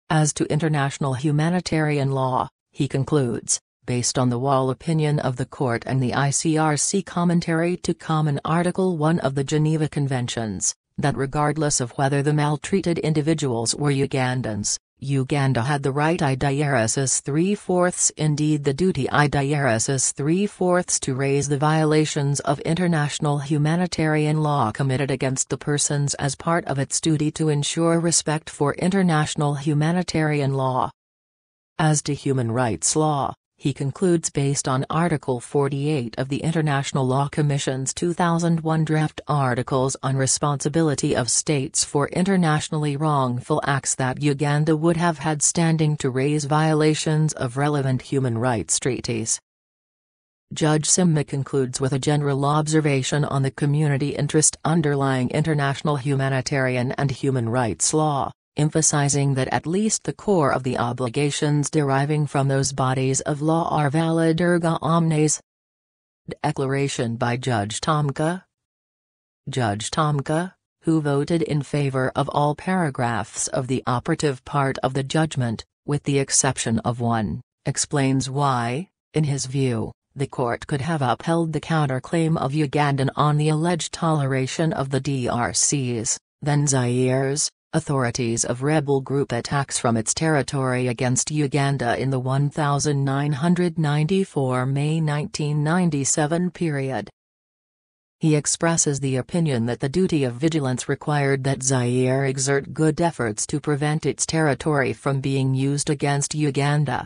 As to international humanitarian law, he concludes, based on the Wall opinion of the Court and the ICRC commentary to Common Article 1 of the Geneva Conventions, that regardless of whether the maltreated individuals were Ugandans, Uganda had the right I diarisis 3/4, indeed the duty I diarisis 3/4 to raise the violations of international humanitarian law committed against the persons as part of its duty to ensure respect for international humanitarian law. As to human rights law, he concludes based on Article 48 of the International Law Commission's 2001 draft articles on responsibility of states for internationally wrongful acts that Uganda would have had standing to raise violations of relevant human rights treaties. Judge Simmo concludes with a general observation on the community interest underlying international humanitarian and human rights law, emphasizing that at least the core of the obligations deriving from those bodies of law are valid erga omnes. Declaration by Judge Tomka. Judge Tomka, who voted in favor of all paragraphs of the operative part of the judgment, with the exception of one, explains why, in his view, the court could have upheld the counterclaim of Ugandan on the alleged toleration of the DRC's, then Zaire's, authorities of rebel group attacks from its territory against Uganda in the 1994–May 1997 period. He expresses the opinion that the duty of vigilance required that Zaire exert good efforts to prevent its territory from being used against Uganda.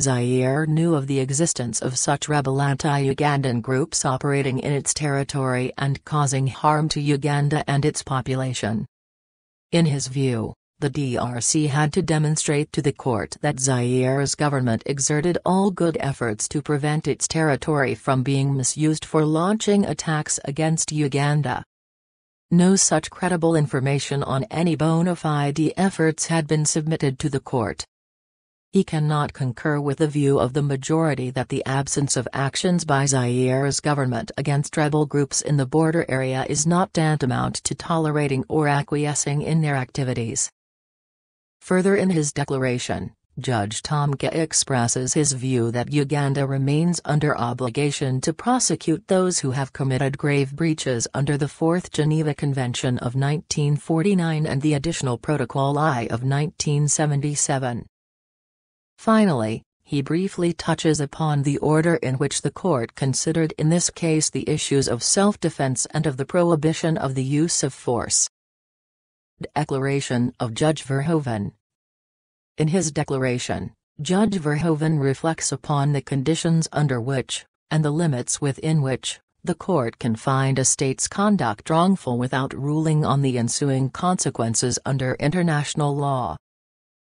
Zaire knew of the existence of such rebel anti-Ugandan groups operating in its territory and causing harm to Uganda and its population. In his view, the DRC had to demonstrate to the court that Zaire's government exerted all good efforts to prevent its territory from being misused for launching attacks against Uganda. No such credible information on any bona fide efforts had been submitted to the court. He cannot concur with the view of the majority that the absence of actions by Zaire's government against rebel groups in the border area is not tantamount to tolerating or acquiescing in their activities. Further in his declaration, Judge Tomka expresses his view that Uganda remains under obligation to prosecute those who have committed grave breaches under the Fourth Geneva Convention of 1949 and the Additional Protocol I of 1977. Finally, he briefly touches upon the order in which the court considered in this case the issues of self-defense and of the prohibition of the use of force. Declaration of Judge Verhoeven. In his declaration, Judge Verhoeven reflects upon the conditions under which, and the limits within which, the court can find a state's conduct wrongful without ruling on the ensuing consequences under international law.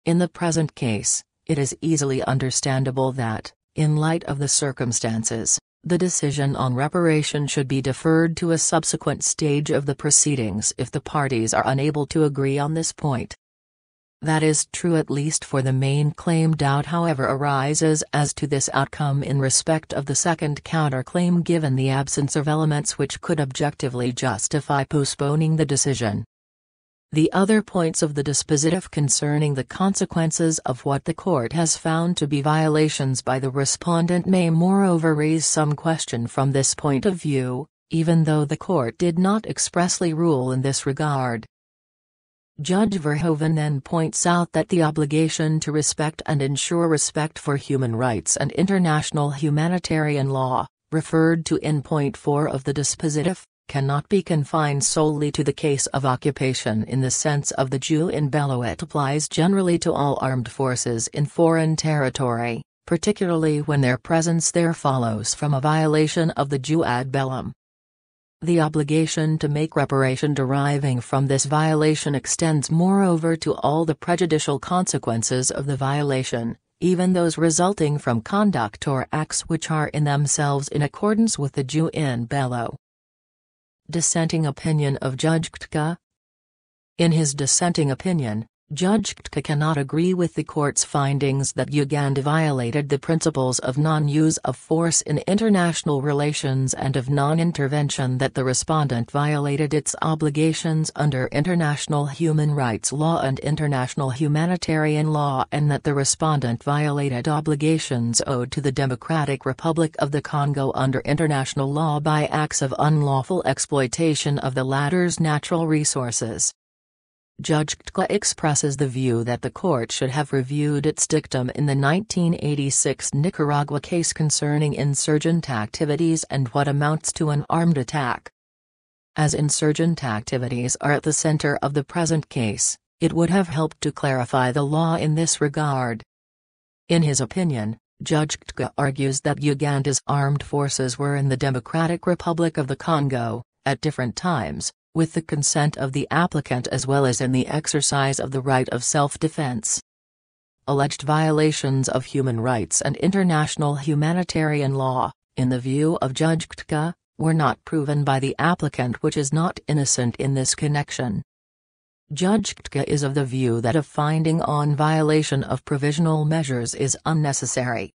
In the present case, it is easily understandable that, in light of the circumstances, the decision on reparation should be deferred to a subsequent stage of the proceedings if the parties are unable to agree on this point. That is true at least for the main claim. Doubt, however, arises as to this outcome in respect of the second counterclaim, given the absence of elements which could objectively justify postponing the decision. The other points of the dispositive concerning the consequences of what the court has found to be violations by the respondent may moreover raise some question from this point of view, even though the court did not expressly rule in this regard. Judge Verhoeven then points out that the obligation to respect and ensure respect for human rights and international humanitarian law, referred to in point 4 of the dispositive, cannot be confined solely to the case of occupation in the sense of the jus in bello. It applies generally to all armed forces in foreign territory, particularly when their presence there follows from a violation of the jus ad bellum. The obligation to make reparation deriving from this violation extends moreover to all the prejudicial consequences of the violation, even those resulting from conduct or acts which are in themselves in accordance with the jus in bello. Dissenting opinion of Judge Kateka. In his dissenting opinion, Judge Kateka cannot agree with the court's findings that Uganda violated the principles of non-use of force in international relations and of non-intervention, that the respondent violated its obligations under international human rights law and international humanitarian law, and that the respondent violated obligations owed to the Democratic Republic of the Congo under international law by acts of unlawful exploitation of the latter's natural resources. Judge Kateka expresses the view that the court should have reviewed its dictum in the 1986 Nicaragua case concerning insurgent activities and what amounts to an armed attack. As insurgent activities are at the center of the present case, it would have helped to clarify the law in this regard. In his opinion, Judge Kateka argues that Uganda's armed forces were in the Democratic Republic of the Congo, at different times, with the consent of the applicant as well as in the exercise of the right of self-defense. Alleged violations of human rights and international humanitarian law, in the view of Judge Kateka, were not proven by the applicant, which is not innocent in this connection. Judge Kateka is of the view that a finding on violation of provisional measures is unnecessary,